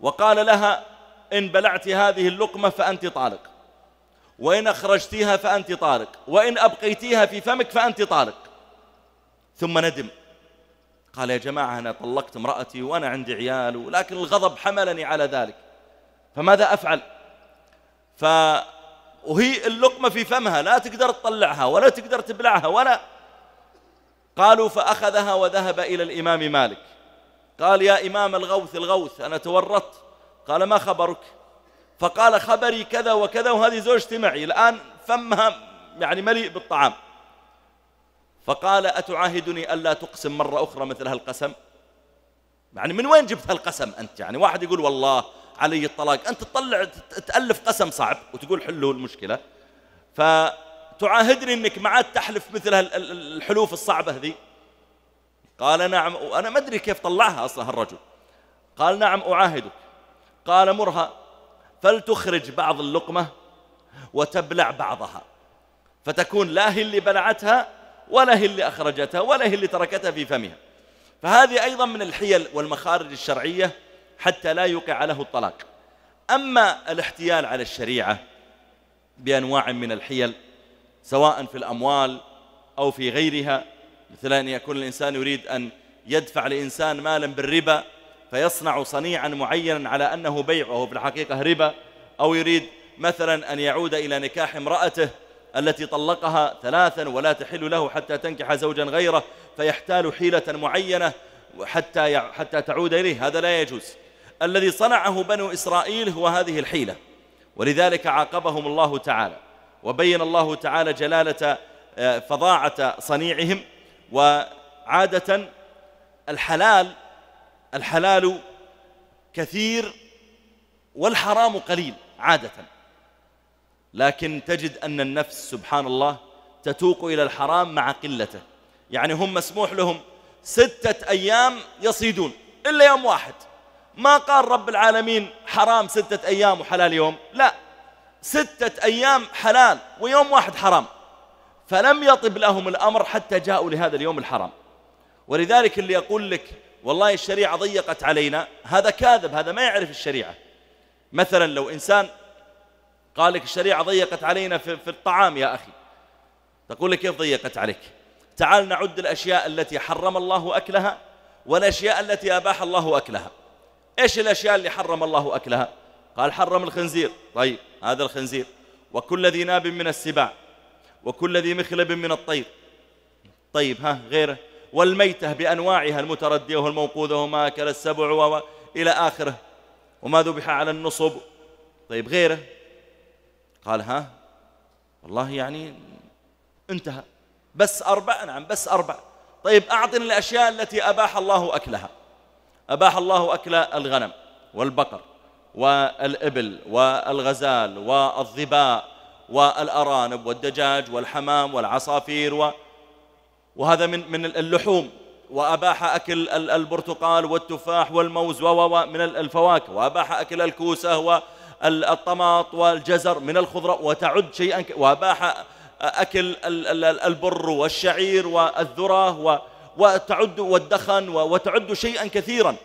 وقال لها: إن بلعت هذه اللقمة فأنت طالق، وإن أخرجتيها فأنت طالق، وإن أبقيتيها في فمك فأنت طالق. ثم ندم، قال: يا جماعة أنا طلقت امرأتي وأنا عندي عيال، ولكن الغضب حملني على ذلك، فماذا أفعل؟ ف وهي اللقمة في فمها لا تقدر تطلعها ولا تقدر تبلعها ولا. قالوا فأخذها وذهب إلى الإمام مالك، قال: يا إمام الغوث الغوث أنا تورطت. قال: ما خبرك؟ فقال: خبري كذا وكذا، وهذه زوجتي معي الآن فمها يعني مليء بالطعام. فقال: أتعاهدني ألا تقسم مرة أخرى مثل هالقسم؟ يعني من وين جبت هالقسم أنت؟ يعني واحد يقول والله علي الطلاق، أنت تطلع تألف قسم صعب وتقول حلوا المشكلة، فتعاهدني أنك معاد تحلف مثل الحلوف الصعبة هذي؟ قال: نعم. وأنا ما أدري كيف طلعها أصلا هالرجل. قال: نعم أعاهدك. قال: مرها فلتخرج بعض اللقمة وتبلع بعضها، فتكون لا هي اللي بلعتها ولا هي اللي أخرجتها ولا هي اللي تركتها في فمها. فهذه أيضا من الحيل والمخارج الشرعية حتى لا يقع له الطلاق. أما الاحتيال على الشريعة بأنواع من الحيل سواء في الأموال أو في غيرها، مثل أن يكون الإنسان يريد أن يدفع لإنسان مالا بالربا فيصنع صنيعا معينا على أنه بيع وهو في الحقيقة ربا، أو يريد مثلا أن يعود إلى نكاح امرأته التي طلقها ثلاثا ولا تحل له حتى تنكح زوجا غيره، فيحتال حيلة معينة حتى حتى تعود إليه. هذا لا يجوز. الذي صنعه بنو إسرائيل هو هذه الحيلة، ولذلك عاقبهم الله تعالى، وبين الله تعالى جلالة فظاعة صنيعهم. وعادة الحلال الحلال كثير والحرام قليل عادة، لكن تجد أن النفس سبحان الله تتوق إلى الحرام مع قلته. يعني هم مسموح لهم ستة أيام يصيدون إلا يوم واحد. ما قال رب العالمين حرام ستة أيام وحلال يوم، لا، ستة أيام حلال ويوم واحد حرام. فلم يطب لهم الأمر حتى جاءوا لهذا اليوم الحرام. ولذلك اللي يقول لك والله الشريعة ضيقت علينا، هذا كاذب، هذا ما يعرف الشريعة. مثلا لو إنسان قال لك الشريعة ضيقت علينا في, في الطعام، يا أخي تقول لك كيف ضيقت عليك؟ تعال نعد الأشياء التي حرم الله أكلها والأشياء التي أباح الله أكلها. إيش الأشياء اللي حرم الله أكلها؟ قال: حرم الخنزير، طيب هذا الخنزير، وكل ذي ناب من السباع، وكل ذي مخلب من الطير، طيب ها غيره، والميتة بأنواعها المتردية والموقوذة وما أكل السبع وإلى آخره، وما ذبح على النصب، طيب غيره. قال: ها والله يعني انتهى، بس أربع. نعم بس أربع. طيب أعطني الأشياء التي أباح الله أكلها. أباح الله أكل الغنم والبقر والإبل والغزال والظباء والأرانب والدجاج والحمام والعصافير و... وهذا من من اللحوم. وأباح أكل البرتقال والتفاح والموز ومن الفواكه، وأباح أكل الكوسة والطماط والجزر من الخضرة وتعد شيئا، وأباح أكل البر والشعير والذرة وتعد والدخن وتعد شيئا كثيرا.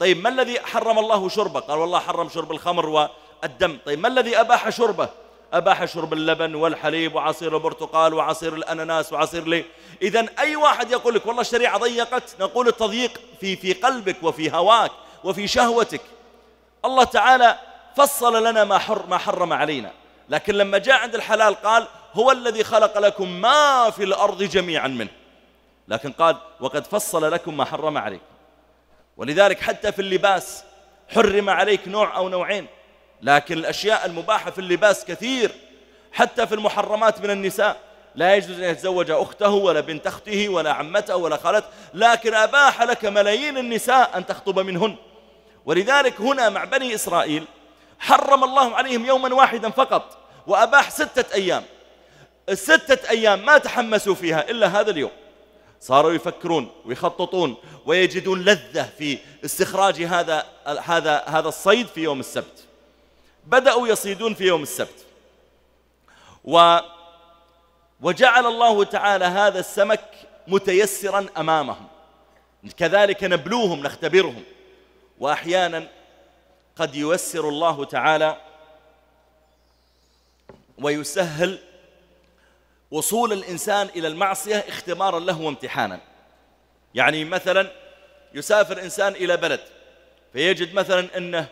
طيب ما الذي حرم الله شربه؟ قال والله حرم شرب الخمر والدم. طيب ما الذي أباح شربه؟ أباح شرب اللبن والحليب وعصير البرتقال وعصير الأناناس وعصير ليه. إذن أي واحد يقول لك والله الشريعة ضيقت، نقول التضييق في في قلبك وفي هواك وفي شهوتك. الله تعالى فصل لنا ما حر ما حرم علينا، لكن لما جاء عند الحلال قال هو الذي خلق لكم ما في الأرض جميعا منه، لكن قال وقد فصل لكم ما حرم عليك. ولذلك حتى في اللباس حرم عليك نوع أو نوعين، لكن الأشياء المباحة في اللباس كثير. حتى في المحرمات من النساء لا يجوز أن يتزوج أخته ولا بنت أخته ولا عمته ولا خالته، لكن أباح لك ملايين النساء أن تخطب منهن. ولذلك هنا مع بني إسرائيل حرم الله عليهم يوما واحدا فقط وأباح ستة أيام. الستة أيام ما تحمسوا فيها إلا هذا اليوم، صاروا يفكرون ويخططون ويجدون لذة في استخراج هذا هذا هذا الصيد في يوم السبت. بدأوا يصيدون في يوم السبت، و وجعل الله تعالى هذا السمك متيسرا أمامهم، كذلك نبلوهم نختبرهم. وأحيانا قد ييسر الله تعالى ويسهل وصول الإنسان إلى المعصية اختبارا له وامتحانا. يعني مثلا يسافر إنسان إلى بلد فيجد مثلا أنه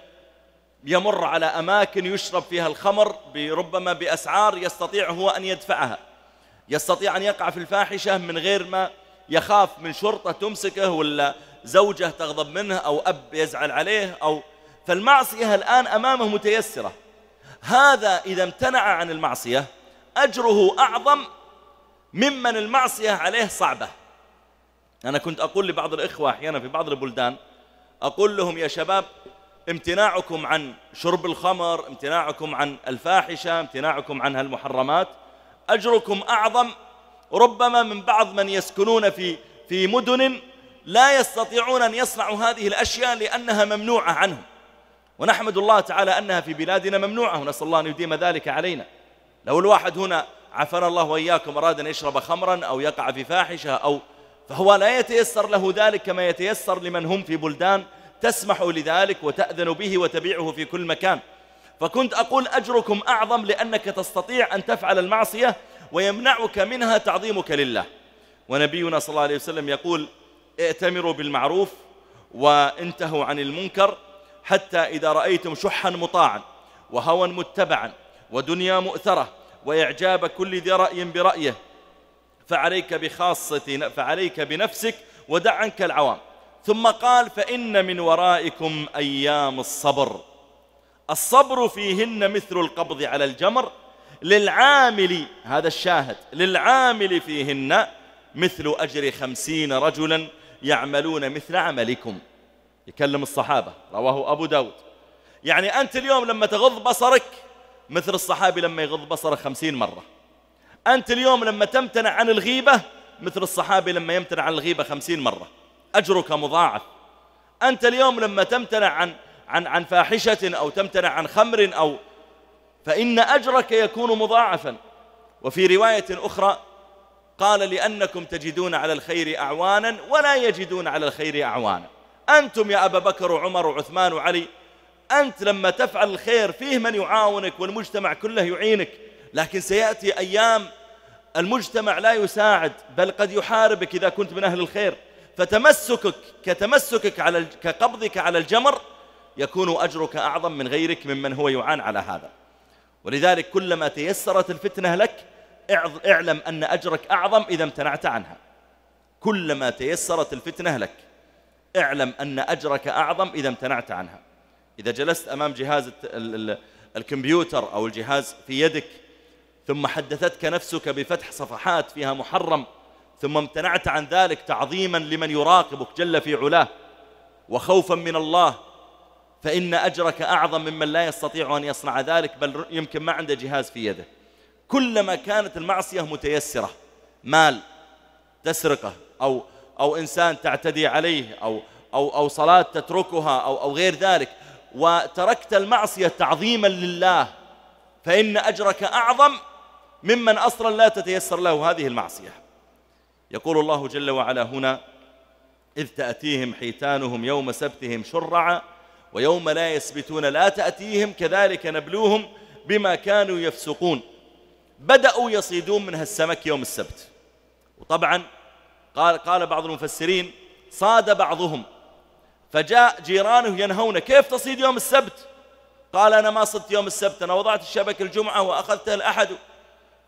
يمر على أماكن يشرب فيها الخمر ربما بأسعار يستطيع هو أن يدفعها، يستطيع أن يقع في الفاحشة من غير ما يخاف من شرطة تمسكه ولا زوجه تغضب منه أو أب يزعل عليه أو فالمعصية الآن أمامه متيسرة. هذا إذا امتنع عن المعصية أجره أعظم ممن المعصية عليه صعبة. أنا كنت أقول لبعض الإخوة أحيانا في بعض البلدان، أقول لهم يا شباب امتناعكم عن شرب الخمر، امتناعكم عن الفاحشة، امتناعكم عن هالمحرمات أجركم أعظم ربما من بعض من يسكنون في في مدن لا يستطيعون أن يصنعوا هذه الأشياء لأنها ممنوعة عنهم. ونحمد الله تعالى أنها في بلادنا ممنوعة، ونسأل الله أن يديم ذلك علينا. لو الواحد هنا عافانا الله وإياكم أراد أن يشرب خمرا أو يقع في فاحشة أو فهو لا يتيسر له ذلك كما يتيسر لمن هم في بلدان تسمح لذلك وتأذن به وتبيعه في كل مكان. فكنت أقول أجركم أعظم لأنك تستطيع أن تفعل المعصية ويمنعك منها تعظيمك لله. ونبينا صلى الله عليه وسلم يقول ائتمروا بالمعروف وانتهوا عن المنكر، حتى إذا رأيتم شحا مطاعا وهوى متبعا ودنيا مؤثرة وإعجاب كل ذي رأي برأيه فعليك بخاصة فعليك بنفسك ودع عنك العوام. ثم قال فإن من ورائكم أيام الصبر، الصبر فيهن مثل القبض على الجمر للعامل، هذا الشاهد، للعامل فيهن مثل أجر خمسين رجلا يعملون مثل عملكم. يكلم الصحابة، رواه أبو داود. يعني أنت اليوم لما تغض بصرك مثل الصحابي لما يغض بصره خمسين مرة، أنت اليوم لما تمتنع عن الغيبة مثل الصحابي لما يمتنع عن الغيبة خمسين مرة، أجرك مضاعف. أنت اليوم لما تمتنع عن عن عن فاحشة أو تمتنع عن خمر أو فإن أجرك يكون مضاعفا. وفي رواية أخرى قال لأنكم تجدون على الخير أعوانا ولا يجدون على الخير أعوانا. أنتم يا أبا بكر وعمر وعثمان وعلي، أنت لما تفعل الخير فيه من يعاونك والمجتمع كله يعينك، لكن سيأتي أيام المجتمع لا يساعد بل قد يحاربك إذا كنت من أهل الخير، فتمسكك كتمسكك على كقبضك على الجمر يكون أجرك أعظم من غيرك ممن هو يعان على هذا. ولذلك كلما تيسرت الفتنة لك اعلم أن أجرك أعظم إذا امتنعت عنها. كلما تيسرت الفتنة لك اعلم أن أجرك أعظم إذا امتنعت عنها. إذا جلست أمام جهاز الكمبيوتر أو الجهاز في يدك ثم حدثتك نفسك بفتح صفحات فيها محرم ثم امتنعت عن ذلك تعظيما لمن يراقبك جل في علاه وخوفا من الله، فإن أجرك أعظم ممن لا يستطيع أن يصنع ذلك بل يمكن ما عنده جهاز في يده. كلما كانت المعصية متيسرة، مال تسرقه أو أو إنسان تعتدي عليه أو, أو, أو صلاة تتركها أو, أو غير ذلك، وتركت المعصية تعظيما لله، فإن أجرك أعظم ممن أصلا لا تتيسر له هذه المعصية. يقول الله جل وعلا هنا: إذ تأتيهم حيتانهم يوم سبتهم شرعا ويوم لا يسبتون لا تأتيهم كذلك نبلوهم بما كانوا يفسقون. بدأوا يصيدون من هالسمك يوم السبت، وطبعا قال, قال بعض المفسرين صاد بعضهم فجاء جيرانه ينهونه: كيف تصيد يوم السبت؟ قال: أنا ما صدت يوم السبت، أنا وضعت الشبك الجمعة وأخذته الأحد.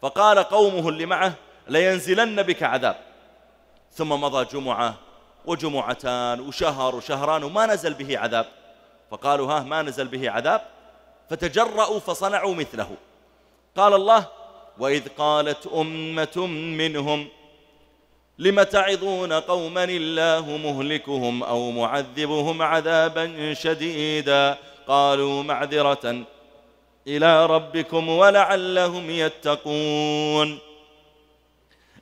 فقال قومه اللي معه: لينزلن بك عذاب. ثم مضى جمعة وجمعتان وشهر وشهران وما نزل به عذاب، فقالوا: ها ما نزل به عذاب، فتجرؤوا فصنعوا مثله. قال الله: وإذ قالت أمة منهم لم تعظون قوما الله مهلكهم أو معذبهم عذابا شديدا قالوا معذرة إلى ربكم ولعلهم يتقون.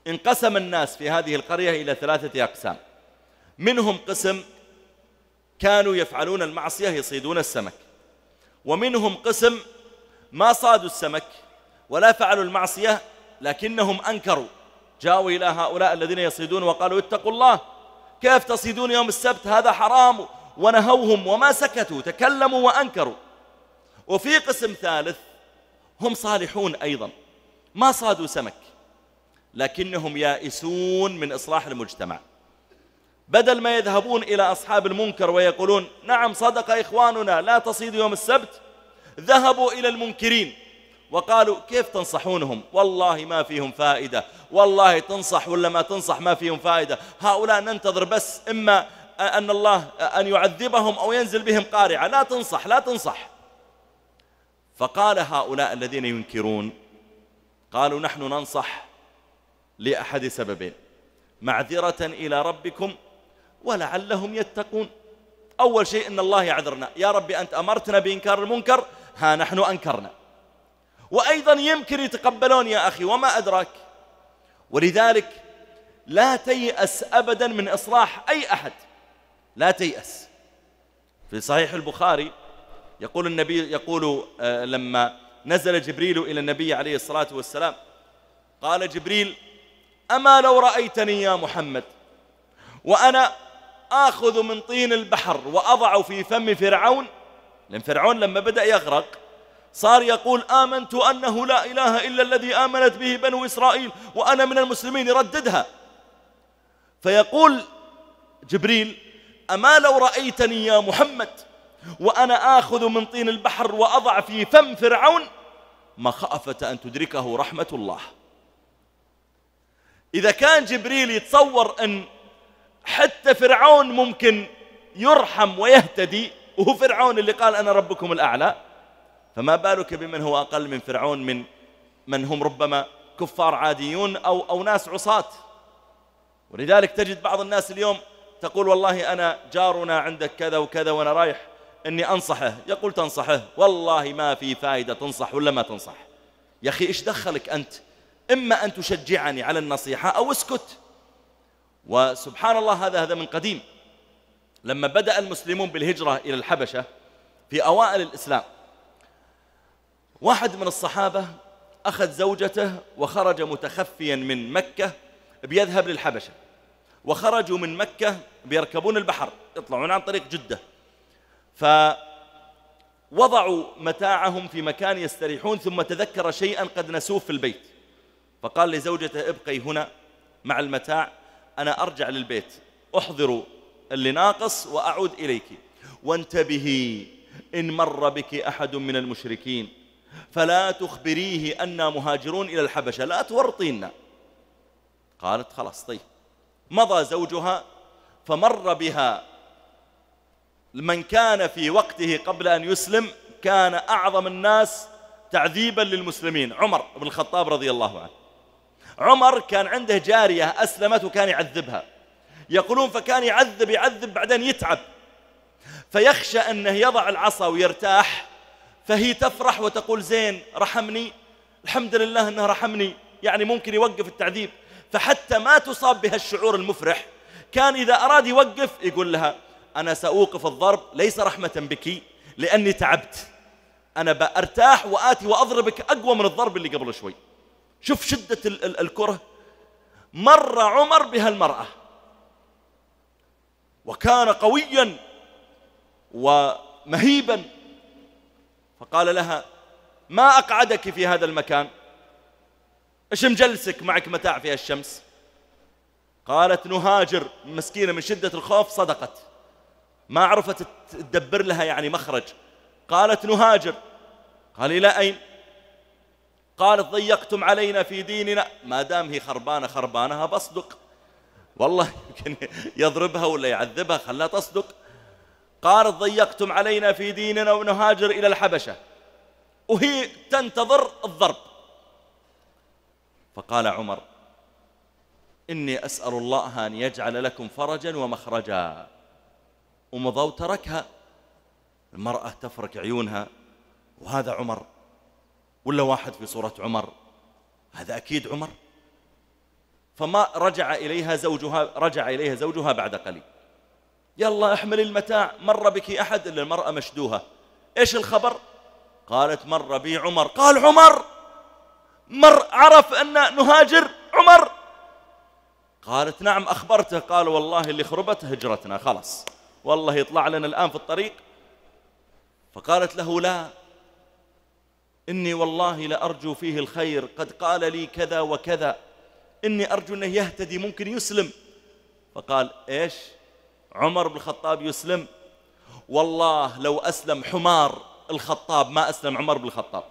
انقسم الناس في هذه القرية إلى ثلاثة أقسام. منهم قسم كانوا يفعلون المعصية يصيدون السمك، ومنهم قسم ما صادوا السمك ولا فعلوا المعصية لكنهم أنكروا، جاءوا إلى هؤلاء الذين يصيدون وقالوا: اتقوا الله، كيف تصيدون يوم السبت؟ هذا حرام. ونهوهم وما سكتوا، تكلموا وأنكروا. وفي قسم ثالث هم صالحون أيضا، ما صادوا سمك لكنهم يائسون من إصلاح المجتمع. بدل ما يذهبون إلى أصحاب المنكر ويقولون: نعم صدق إخواننا لا تصيدوا يوم السبت، ذهبوا إلى المنكرين وقالوا: كيف تنصحونهم؟ والله ما فيهم فائدة، والله تنصح ولا ما تنصح ما فيهم فائدة، هؤلاء ننتظر بس إما أن الله أن يعذبهم أو ينزل بهم قارعة، لا تنصح لا تنصح. فقال هؤلاء الذين ينكرون، قالوا: نحن ننصح لأحد سببين: معذرة إلى ربكم ولعلهم يتقون. أول شيء أن الله يعذرنا، يا ربي أنت أمرتنا بإنكار المنكر، ها نحن أنكرنا. وأيضا يمكن يتقبلون يا أخي، وما أدراك. ولذلك لا تيأس أبدا من إصلاح أي أحد، لا تيأس. في صحيح البخاري يقول النبي، يقول لما نزل جبريل إلى النبي عليه الصلاة والسلام قال جبريل: أما لو رأيتني يا محمد وأنا آخذ من طين البحر وأضع في فم فرعون، لأن فرعون لما بدأ يغرق صار يقول: آمنت أنه لا إله إلا الذي آمنت به بنو إسرائيل وأنا من المسلمين، يرددها. فيقول جبريل: أما لو رأيتني يا محمد وأنا آخذ من طين البحر وأضع في فم فرعون مخافة أن تدركه رحمة الله. إذا كان جبريل يتصور أن حتى فرعون ممكن يرحم ويهتدي، وهو فرعون اللي قال أنا ربكم الأعلى، فما بالك بمن هو أقل من فرعون، من من هم ربما كفار عاديون أو, أو ناس عصاة. ولذلك تجد بعض الناس اليوم تقول: والله أنا جارنا عندك كذا وكذا وأنا رايح أني أنصحه. يقول: تنصحه؟ والله ما في فائدة، تنصح ولا ما تنصح؟ يا أخي إيش دخلك أنت؟ إما أن تشجعني على النصيحة أو اسكت. وسبحان الله، هذا هذا من قديم. لما بدأ المسلمون بالهجرة إلى الحبشة في أوائل الإسلام، واحد من الصحابة أخذ زوجته وخرج متخفيا من مكة بيذهب للحبشة، وخرجوا من مكة بيركبون البحر، يطلعون عن طريق جدة، فوضعوا متاعهم في مكان يستريحون، ثم تذكر شيئا قد نسوه في البيت، فقال لزوجته: ابقي هنا مع المتاع، أنا أرجع للبيت أحضر اللي ناقص وأعود إليك. وانتبهي إن مر بك أحد من المشركين فلا تخبريه أننا مهاجرون إلى الحبشة، لا تورطينا. قالت: خلاص طيب. مضى زوجها فمر بها من كان في وقته قبل أن يسلم كان أعظم الناس تعذيبا للمسلمين، عمر بن الخطاب رضي الله عنه. عمر كان عنده جارية أسلمت وكان يعذبها، يقولون فكان يعذب يعذب بعدين يتعب، فيخشى أنه يضع العصا ويرتاح، فهي تفرح وتقول: زين رحمني، الحمد لله أنه رحمني، يعني ممكن يوقف التعذيب. فحتى ما تصاب بها الشعور المفرح كان إذا أراد يوقف يقول لها أنا سأوقف الضرب ليس رحمة بك لأني تعبت، أنا بأرتاح وآتي وأضربك أقوى من الضرب اللي قبل شوي. شوف شدة ال ال الكره. مر عمر بهالمرأة وكان قويا ومهيبا فقال لها ما أقعدك في هذا المكان؟ إيش مجلسك معك متاع فيها الشمس؟ قالت نهاجر. مسكينة من شدة الخوف صدقت، ما عرفت تدبر لها يعني مخرج. قالت نهاجر. قال إلى أين؟ قالت ضيقتم علينا في ديننا. ما دام هي خربانة خربانها بصدق، والله يمكن يضربها ولا يعذبها خلاها تصدق. قالت ضيقتم علينا في ديننا ونهاجر إلى الحبشة، وهي تنتظر الضرب. فقال عمر إني أسأل الله أن يجعل لكم فرجا ومخرجا. ومضى وتركها. المرأة تفرك عيونها، وهذا عمر ولا واحد في صورة عمر؟ هذا أكيد عمر. فما رجع إليها زوجها رجع إليها زوجها بعد قليل. يلا احمل المتاع، مر بك أحد؟ إلا المرأة مشدوها. إيش الخبر؟ قالت مر بي عمر. قال عمر؟ مر عرف أن نهاجر عمر؟ قالت نعم أخبرته. قال والله اللي خربت هجرتنا، خلاص والله يطلع لنا الآن في الطريق. فقالت له لا، إني والله لأرجو فيه الخير، قد قال لي كذا وكذا، إني أرجو أنه يهتدي ممكن يسلم. فقال إيش؟ عمر بن الخطاب يسلم؟ والله لو أسلم حمار الخطاب ما أسلم عمر بن الخطاب.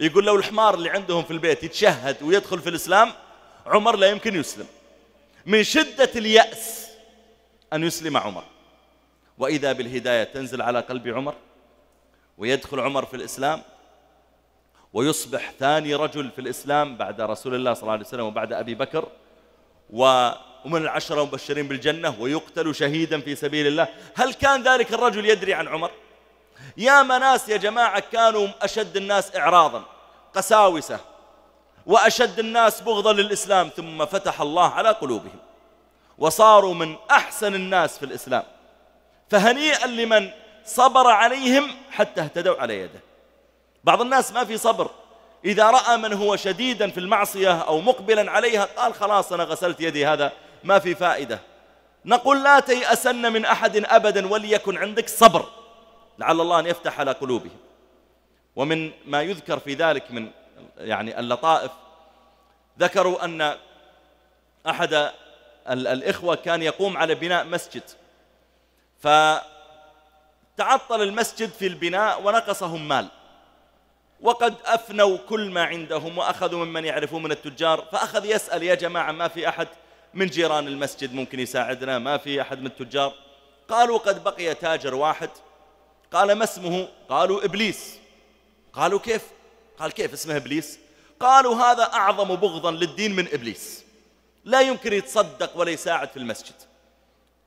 يقول لو الحمار اللي عندهم في البيت يتشهد ويدخل في الإسلام عمر لا يمكن يسلم، من شدة اليأس أن يسلم عمر. وإذا بالهداية تنزل على قلب عمر ويدخل عمر في الإسلام ويصبح ثاني رجل في الإسلام بعد رسول الله صلى الله عليه وسلم وبعد أبي بكر، ومن العشرة المبشرين بالجنة، ويقتل شهيدا في سبيل الله. هل كان ذلك الرجل يدري عن عمر؟ يا مناس يا جماعة كانوا أشد الناس إعراضا قساوسة وأشد الناس بغضا للإسلام، ثم فتح الله على قلوبهم وصاروا من أحسن الناس في الإسلام. فهنيئا لمن صبر عليهم حتى اهتدوا على يده. بعض الناس ما في صبر، إذا رأى من هو شديدا في المعصية أو مقبلا عليها قال خلاص أنا غسلت يدي، هذا ما في فائدة. نقول لا تيأسن من أحد أبدا، وليكن عندك صبر لعل الله أن يفتح على قلوبهم. ومن ما يذكر في ذلك من يعني اللطائف، ذكروا أن أحد الإخوة كان يقوم على بناء مسجد، فتعطل المسجد في البناء ونقصهم مال، وقد أفنوا كل ما عندهم وأخذوا ممن يعرفون من التجار. فأخذ يسأل يا جماعة ما في أحد من جيران المسجد ممكن يساعدنا؟ ما في أحد من التجار؟ قالوا قد بقي تاجر واحد. قال ما اسمه؟ قالوا إبليس. قالوا كيف؟ قال كيف اسمه إبليس؟ قالوا هذا أعظم بغضا للدين من إبليس، لا يمكن يتصدق ولا يساعد في المسجد.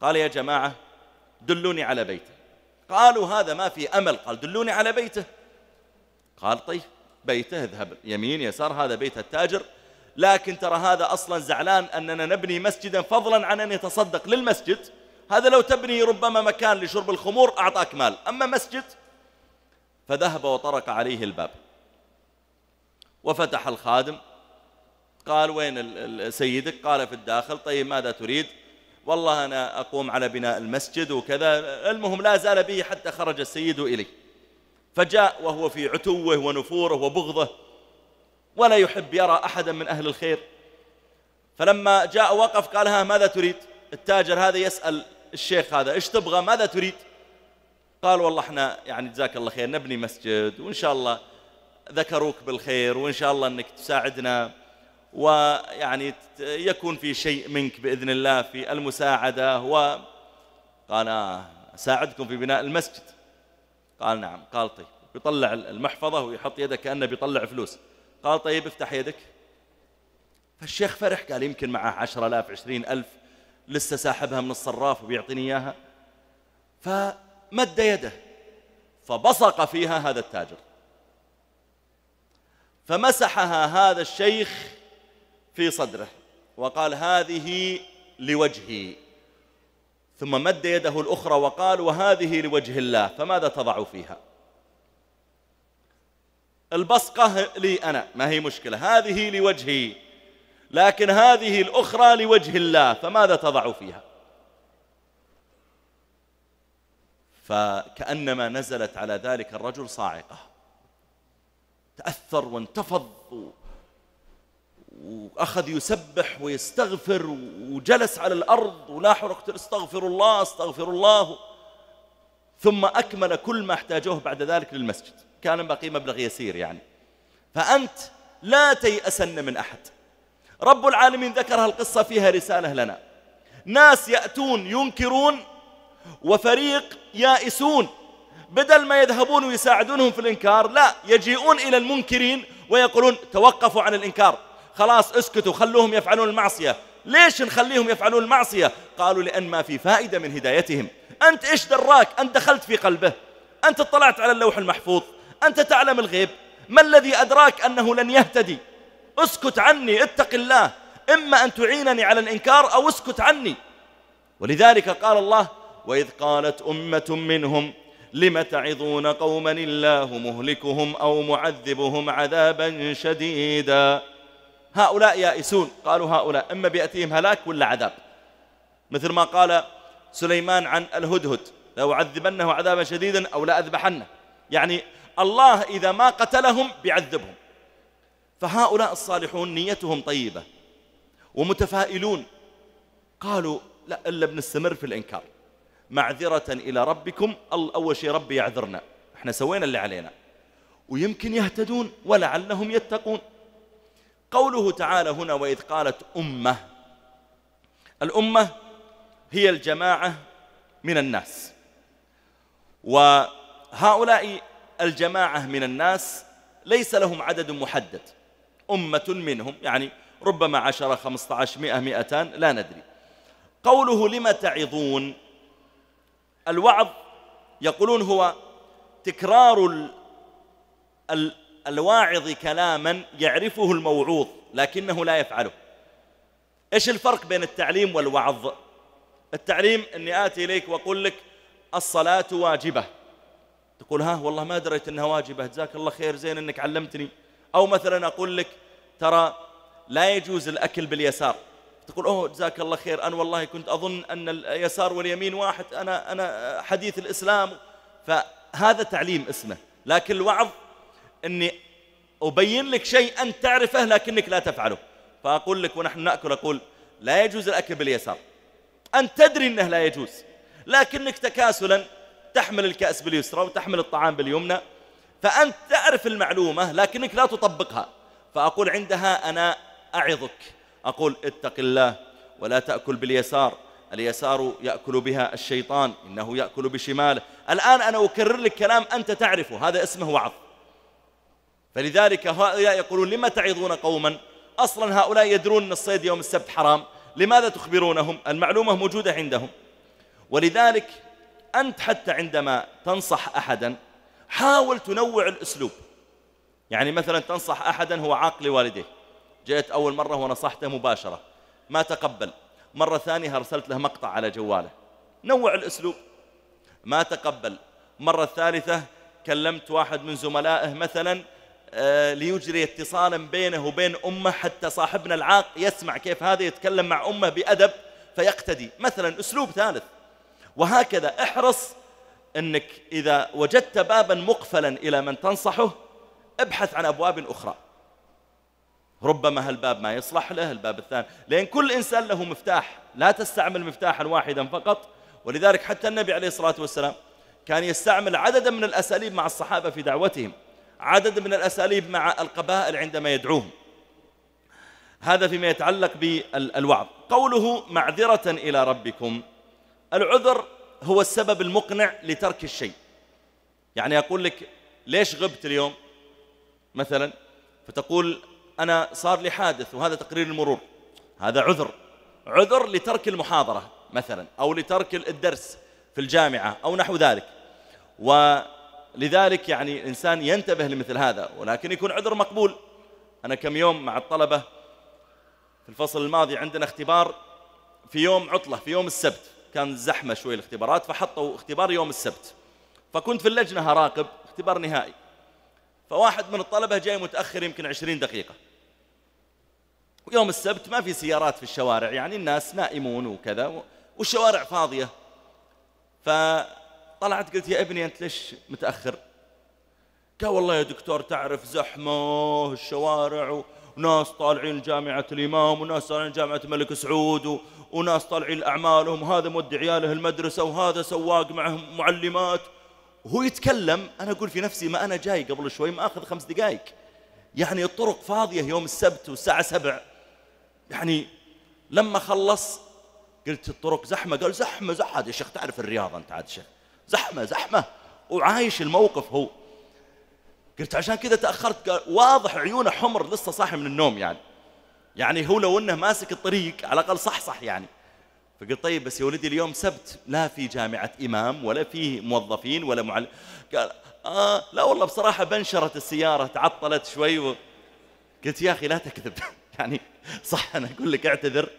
قال يا جماعة دلوني على بيته. قالوا هذا ما في أمل. قال دلوني على بيته. قال طيب بيته، اذهب يمين يسار، هذا بيت التاجر، لكن ترى هذا أصلا زعلان أننا نبني مسجدا فضلا عن أن يتصدق للمسجد. هذا لو تبني ربما مكان لشرب الخمور أعطاك مال، أما مسجد. فذهب وطرق عليه الباب وفتح الخادم. قال وين سيدك؟ قال في الداخل. طيب ماذا تريد؟ والله أنا أقوم على بناء المسجد وكذا. المهم لا زال به حتى خرج السيد إليه، فجاء وهو في عتوه ونفوره وبغضه ولا يحب يرى أحدا من أهل الخير. فلما جاء وقف قال ها ماذا تريد؟ التاجر هذا يسأل الشيخ هذا إيش تبغى ماذا تريد؟ قال والله احنا يعني جزاك الله خير نبني مسجد، وإن شاء الله ذكروك بالخير، وإن شاء الله أنك تساعدنا، ويعني يكون في شيء منك بإذن الله في المساعدة. وقال أساعدكم في بناء المسجد؟ قال نعم. قال طيب. يطلع المحفظة ويحط يده كأنه بيطلع فلوس. قال طيب افتح يدك. فالشيخ فرح، قال يمكن معه عشرة آلاف عشرين ألف لسه ساحبها من الصراف وبيعطيني إياها. فمد يده فبصق فيها هذا التاجر، فمسحها هذا الشيخ في صدره وقال هذه لوجهي ثم مد يده الأخرى وقال: وهذه لوجه الله، فماذا تضع فيها؟ البصقة لي أنا، ما هي مشكلة، هذه لوجهي، لكن هذه الأخرى لوجه الله، فماذا تضع فيها؟ فكأنما نزلت على ذلك الرجل صاعقة، تأثر وانتفض وأخذ يسبح ويستغفر وجلس على الأرض ولاحق يقول: استغفر الله استغفر الله. ثم أكمل كل ما احتاجوه بعد ذلك للمسجد، كان باقي مبلغ يسير يعني. فأنت لا تيأسن من أحد. رب العالمين ذكر هالقصة، فيها رسالة لنا. ناس يأتون ينكرون وفريق يائسون، بدل ما يذهبون ويساعدونهم في الإنكار لا، يجيئون إلى المنكرين ويقولون: توقفوا عن الإنكار، خلاص اسكتوا، خلوهم يفعلون المعصية. ليش نخليهم يفعلون المعصية؟ قالوا: لأن ما في فائدة من هدايتهم. أنت إيش دراك؟ أنت دخلت في قلبه، أنت اطلعت على اللوح المحفوظ، أنت تعلم الغيب، ما الذي أدراك أنه لن يهتدي؟ اسكت عني، اتق الله، إما أن تعينني على الإنكار أو اسكت عني. ولذلك قال الله: وإذ قالت أمة منهم لم تعظون قوما الله مهلكهم أو معذبهم عذابا شديدا. هؤلاء يائسون، قالوا هؤلاء إما بيأتيهم هلاك ولا عذاب، مثل ما قال سليمان عن الهدهد: لو عذبنه عذابا شديدا أو لا أذبحنه، يعني الله إذا ما قتلهم بيعذبهم. فهؤلاء الصالحون نيتهم طيبة ومتفائلون، قالوا: لا إلا بنستمر في الإنكار، معذرة إلى ربكم، أول شيء ربي يعذرنا، احنا سوينا اللي علينا، ويمكن يهتدون ولعلهم يتقون. قوله تعالى هنا: وإذ قالت أمة، الأمة هي الجماعة من الناس، وهؤلاء الجماعة من الناس ليس لهم عدد محدد، أمة منهم يعني ربما عشرة، خمسة عشر، مئة، مئتان، لا ندري. قوله لما تعظون، الوعظ يقولون هو تكرار ال ال الواعظ كلاما يعرفه الموعوظ لكنه لا يفعله. إيش الفرق بين التعليم والوعظ؟ التعليم أني آتي إليك وأقول لك الصلاة واجبة، تقول: ها والله ما دريت أنها واجبة، جزاك الله خير، زين أنك علمتني. أو مثلا أقول لك: ترى لا يجوز الأكل باليسار، تقول: أوه جزاك الله خير، أنا والله كنت أظن أن اليسار واليمين واحد، أنا, أنا حديث الإسلام. فهذا تعليم اسمه، لكن الوعظ أني أبين لك شيء أنت تعرفه لكنك لا تفعله. فأقول لك ونحن نأكل، أقول: لا يجوز الأكل باليسار، أنت تدري أنه لا يجوز، لكنك تكاسلا تحمل الكأس باليسرى وتحمل الطعام باليمنى، فأنت تعرف المعلومة لكنك لا تطبقها. فأقول عندها: أنا أعظك، أقول: اتق الله ولا تأكل باليسار، اليسار يأكل بها الشيطان، إنه يأكل بشماله. الآن أنا أكرر لك كلام أنت تعرفه، هذا اسمه وعظ. فلذلك هؤلاء يقولون: لما تعظون قوما؟ أصلا هؤلاء يدرون أن الصيد يوم السبت حرام، لماذا تخبرونهم؟ المعلومة موجودة عندهم. ولذلك أنت حتى عندما تنصح أحدا حاول تنوع الأسلوب، يعني مثلا تنصح أحدا هو عاق لوالديه، جئت أول مرة ونصحته مباشرة ما تقبل، مرة ثانية أرسلت له مقطع على جواله، نوع الأسلوب، ما تقبل. مرة ثالثة كلمت واحد من زملائه مثلا ليجري اتصالا بينه وبين أمه حتى صاحبنا العاق يسمع كيف هذا يتكلم مع أمه بأدب فيقتدي، مثلا أسلوب ثالث. وهكذا احرص أنك إذا وجدت بابا مقفلا إلى من تنصحه ابحث عن أبواب أخرى، ربما هالباب ما يصلح له، الباب الثاني، لأن كل إنسان له مفتاح، لا تستعمل مفتاحا واحدا فقط. ولذلك حتى النبي عليه الصلاة والسلام كان يستعمل عددا من الأساليب مع الصحابة في دعوتهم، عدد من الأساليب مع القبائل عندما يدعوهم. هذا فيما يتعلق بالوعظ. قوله معذرة إلى ربكم، العذر هو السبب المقنع لترك الشيء، يعني أقول لك ليش غبت اليوم مثلا، فتقول أنا صار لي حادث وهذا تقرير المرور، هذا عذر، عذر لترك المحاضرة مثلا أو لترك الدرس في الجامعة أو نحو ذلك. و لذلك يعني الإنسان ينتبه لمثل هذا، ولكن يكون عذر مقبول. أنا كم يوم مع الطلبة في الفصل الماضي عندنا اختبار في يوم عطلة، في يوم السبت، كان زحمة شوي الاختبارات، فحطوا اختبار يوم السبت، فكنت في اللجنة هراقب اختبار نهائي. فواحد من الطلبة جاي متأخر يمكن عشرين دقيقة، ويوم السبت ما في سيارات في الشوارع، يعني الناس نائمون وكذا والشوارع فاضية. فطلعت قلت يا ابني أنت ليش متأخر؟ قال والله يا دكتور تعرف زحمة الشوارع، وناس طالعين جامعة الإمام، وناس طالعين جامعة الملك سعود، وناس طالعين أعمالهم، هذا مودي عياله المدرسة، وهذا سواق معهم معلمات. وهو يتكلم أنا أقول في نفسي ما أنا جاي قبل شوي ما أخذ خمس دقائق، يعني الطرق فاضية يوم السبت والساعة سبع. يعني لما خلص قلت الطرق زحمة، قال زحمة زحمة يا شيخ، تعرف الرياضة أنت عاد شيخ، زحمة زحمة، وعايش الموقف هو. قلت عشان كذا تأخرت. قال واضح عيونه حمر لسه صاحي من النوم، يعني يعني هو لو أنه ماسك الطريق على الأقل صح صح يعني. فقلت طيب بس يا ولدي اليوم سبت، لا في جامعة إمام ولا فيه موظفين ولا معلم. قال آه لا والله بصراحة بنشرت السيارة تعطلت شوي و... قلت يا أخي لا تكذب يعني صح أنا أقول لك اعتذر،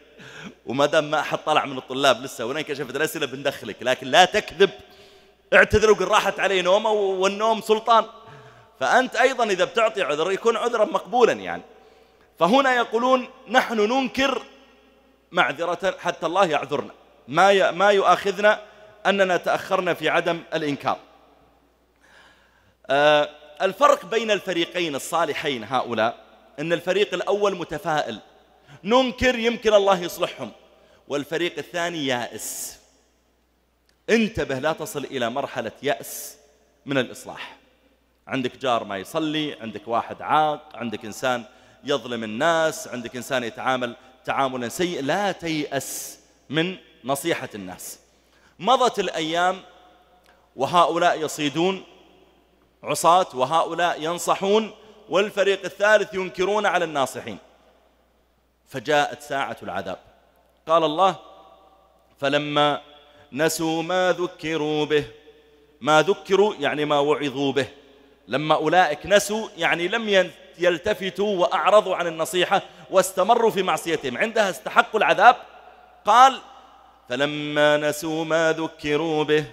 وما دام ما أحد طلع من الطلاب لسه ولا انكشفت الأسئلة بندخلك، لكن لا تكذب اعتذر وقل راحت علي نومه والنوم سلطان. فأنت أيضا إذا بتعطي عذر يكون عذرا مقبولا يعني. فهنا يقولون نحن ننكر معذرة حتى الله يعذرنا، ما ما يؤاخذنا أننا تأخرنا في عدم الإنكار. أه الفرق بين الفريقين الصالحين هؤلاء أن الفريق الأول متفائل ننكر يمكن الله يصلحهم، والفريق الثاني يائس. انتبه لا تصل إلى مرحلة يأس من الإصلاح. عندك جار ما يصلي، عندك واحد عاق، عندك إنسان يظلم الناس، عندك إنسان يتعامل تعاملا سيئا، لا تيأس من نصيحة الناس. مضت الأيام وهؤلاء يصيدون عصاة وهؤلاء ينصحون، والفريق الثالث ينكرون على الناصحين. فجاءت ساعة العذاب. قال الله فلما نسوا ما ذكروا به، ما ذكروا يعني ما وعظوا به، لما أولئك نسوا يعني لم يلتفتوا وأعرضوا عن النصيحة واستمروا في معصيتهم، عندها استحقوا العذاب. قال فلما نسوا ما ذكروا به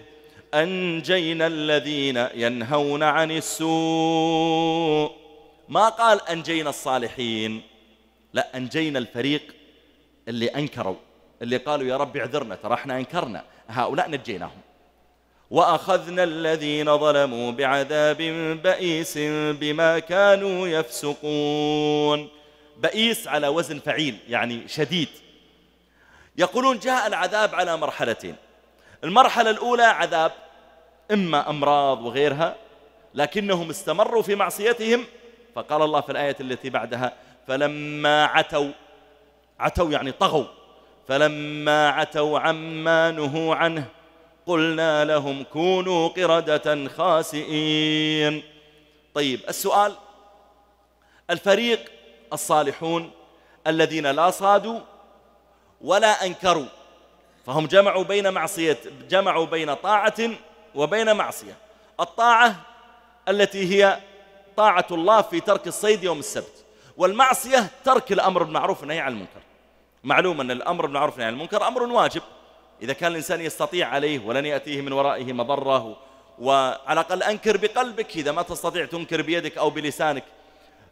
أنجينا الذين ينهون عن السوء. ما قال أنجينا الصالحين، لا أنجينا الفريق اللي أنكروا، اللي قالوا يا رب اعذرنا ترى احنا أنكرنا، هؤلاء نجيناهم. وأخذنا الذين ظلموا بعذاب بئيس بما كانوا يفسقون. بئيس على وزن فعيل يعني شديد. يقولون جاء العذاب على مرحلتين، المرحلة الأولى عذاب إما أمراض وغيرها، لكنهم استمروا في معصيتهم. فقال الله في الآية التي بعدها فلما عتوا، عتوا يعني طغوا، فلما عتوا عما نهوا عنه قلنا لهم كونوا قردة خاسئين. طيب السؤال، الفريق الصالحون الذين لا صادوا ولا أنكروا، فهم جمعوا بين معصية، جمعوا بين طاعة وبين معصية. الطاعة التي هي طاعة الله في ترك الصيد يوم السبت، والمعصية ترك الأمر بالمعروف والنهي عن المنكر. معلوم أن الأمر بالمعروف والنهي عن المنكر أمر واجب إذا كان الإنسان يستطيع عليه ولن يأتيه من ورائه مضره، وعلى الأقل أنكر بقلبك، إذا ما تستطيع تنكر بيدك أو بلسانك.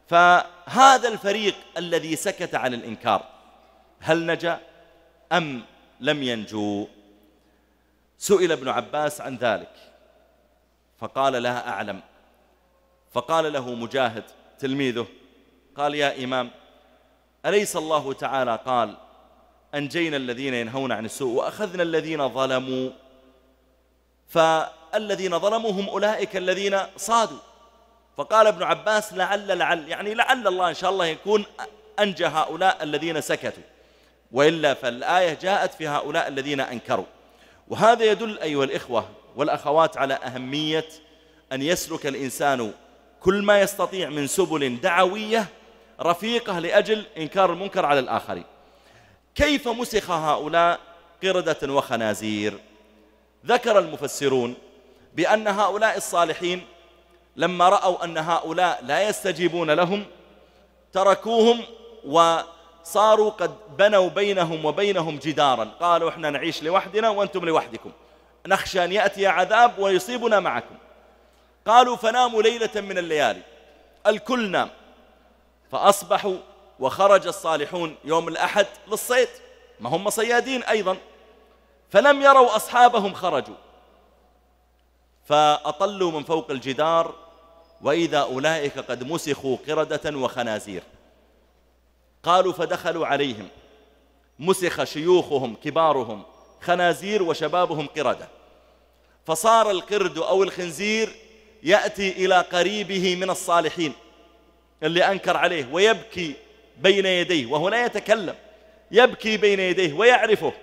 فهذا الفريق الذي سكت عن الإنكار هل نجا أم لم ينجو؟ سئل ابن عباس عن ذلك فقال لا أعلم. فقال له مجاهد تلميذه قال يا إمام أليس الله تعالى قال أنجينا الذين ينهون عن السوء وأخذنا الذين ظلموا، فالذين ظلموا هم أولئك الذين صادوا. فقال ابن عباس لعل لعل يعني لعل الله إن شاء الله يكون أنجى هؤلاء الذين سكتوا، وإلا فالآية جاءت في هؤلاء الذين أنكروا. وهذا يدل أيها الإخوة والأخوات على أهمية أن يسلك الإنسان كل ما يستطيع من سبل دعوية رفيقة لأجل إنكار المنكر على الآخرين. كيف مسخ هؤلاء قردة وخنازير؟ ذكر المفسرون بأن هؤلاء الصالحين لما رأوا أن هؤلاء لا يستجيبون لهم تركوهم صاروا قد بنوا بينهم وبينهم جدارا، قالوا احنا نعيش لوحدنا وانتم لوحدكم، نخشى ان ياتي عذاب ويصيبنا معكم. قالوا فناموا ليله من الليالي، الكل نام، فاصبحوا وخرج الصالحون يوم الاحد للصيد، ما هم صيادين ايضا، فلم يروا اصحابهم خرجوا، فاطلوا من فوق الجدار، واذا اولئك قد مسخوا قردة وخنازير. قالوا فدخلوا عليهم، مسخ شيوخهم كبارهم، خنازير وشبابهم قردة، فصار القرد أو الخنزير يأتي إلى قريبه من الصالحين اللي أنكر عليه ويبكي بين يديه وهو لا يتكلم، يبكي بين يديه ويعرفه،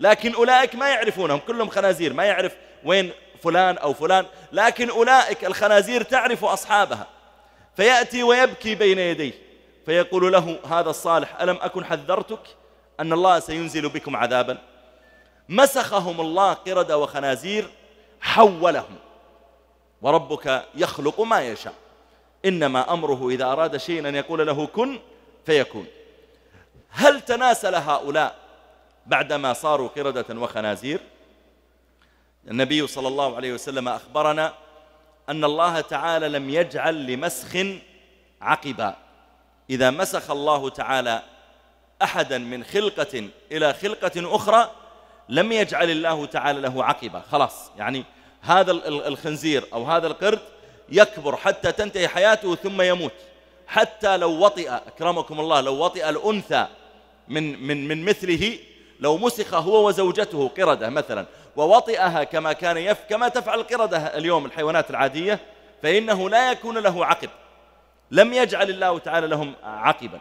لكن أولئك ما يعرفونهم، كلهم خنازير، ما يعرف وين فلان أو فلان، لكن أولئك الخنازير تعرف أصحابها، فيأتي ويبكي بين يديه فيقول له هذا الصالح: ألم أكن حذرتك أن الله سينزل بكم عذابا؟ مسخهم الله قردة وخنازير، حولهم. وربك يخلق ما يشاء، إنما أمره إذا أراد شيئا أن يقول له كن فيكون. هل تناسل هؤلاء بعدما صاروا قردة وخنازير؟ النبي صلى الله عليه وسلم أخبرنا أن الله تعالى لم يجعل لمسخ عقبا. إذا مسخ الله تعالى أحدا من خلقة إلى خلقة أخرى لم يجعل الله تعالى له عقبة، خلاص، يعني هذا الخنزير أو هذا القرد يكبر حتى تنتهي حياته ثم يموت. حتى لو وطئ، أكرمكم الله، لو وطئ الأنثى من, من, من مثله، لو مسخ هو وزوجته قردة مثلا ووطئها كما كان يف كما تفعل القردة اليوم الحيوانات العادية، فإنه لا يكون له عقب، لم يجعل الله تعالى لهم عقبا.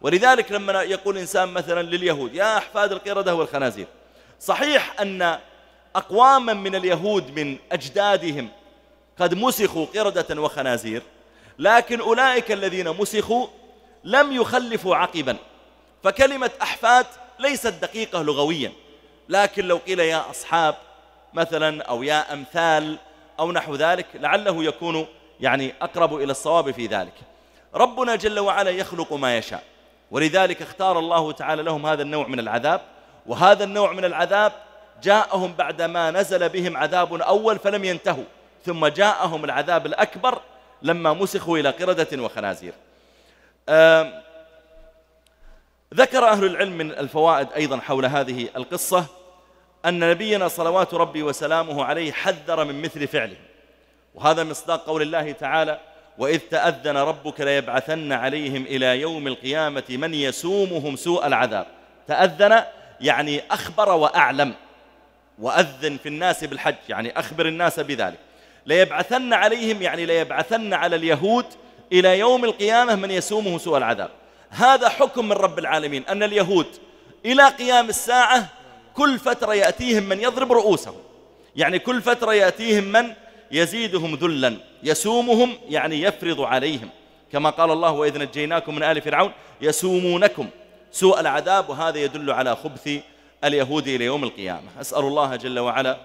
ولذلك لما يقول إنسان مثلا لليهود: يا أحفاد القردة والخنازير، صحيح أن أقواما من اليهود من أجدادهم قد مسخوا قردة وخنازير، لكن أولئك الذين مسخوا لم يخلفوا عقبا، فكلمة أحفاد ليست دقيقة لغويا، لكن لو قيل يا أصحاب مثلا أو يا أمثال أو نحو ذلك لعله يكون يعني أقرب إلى الصواب في ذلك. ربنا جل وعلا يخلق ما يشاء، ولذلك اختار الله تعالى لهم هذا النوع من العذاب، وهذا النوع من العذاب جاءهم بعدما نزل بهم عذاب أول فلم ينتهوا، ثم جاءهم العذاب الأكبر لما مسخوا إلى قردة وخنازير. ذكر أهل العلم من الفوائد أيضا حول هذه القصة أن نبينا صلوات ربي وسلامه عليه حذر من مثل فعله، وهذا مصداق قول الله تعالى: وإذ تأذن ربك ليبعثن عليهم إلى يوم القيامة من يسومهم سوء العذاب. تأذن يعني أخبر وأعلم، وأذن في الناس بالحج يعني أخبر الناس بذلك. ليبعثن عليهم يعني ليبعثن على اليهود إلى يوم القيامة من يسومه سوء العذاب. هذا حكم من رب العالمين، أن اليهود إلى قيام الساعة كل فترة يأتيهم من يضرب رؤوسهم، يعني كل فترة يأتيهم من يزيدهم ذلا، يسومهم يعني يفرض عليهم، كما قال الله: وإذ نجيناكم من آل فرعون يسومونكم سوء العذاب. وهذا يدل على خبث اليهود إلى يوم القيامة. أسأل الله جل وعلا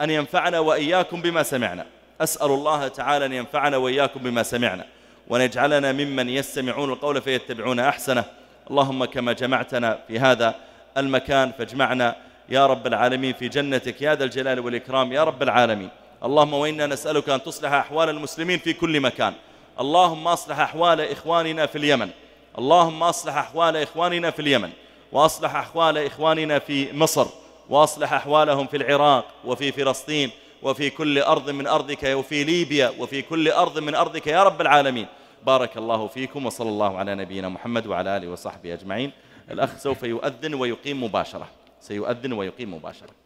أن ينفعنا وإياكم بما سمعنا، أسأل الله تعالى أن ينفعنا وإياكم بما سمعنا، ونجعلنا ممن يستمعون القول فيتبعون أحسنه. اللهم كما جمعتنا في هذا المكان فاجمعنا يا رب العالمين في جنتك يا ذا الجلال والإكرام يا رب العالمين. اللهم وإنا نسألك أن تصلح أحوال المسلمين في كل مكان، اللهم أصلح أحوال إخواننا في اليمن، اللهم أصلح أحوال إخواننا في اليمن، وأصلح أحوال إخواننا في مصر، وأصلح أحوالهم في العراق وفي فلسطين وفي كل أرض من أرضك، وفي ليبيا وفي كل أرض من أرضك يا رب العالمين. بارك الله فيكم، وصلى الله على نبينا محمد وعلى آله وصحبه أجمعين. الأخ سوف يؤذن ويقيم مباشرة، سيؤذن ويقيم مباشرة.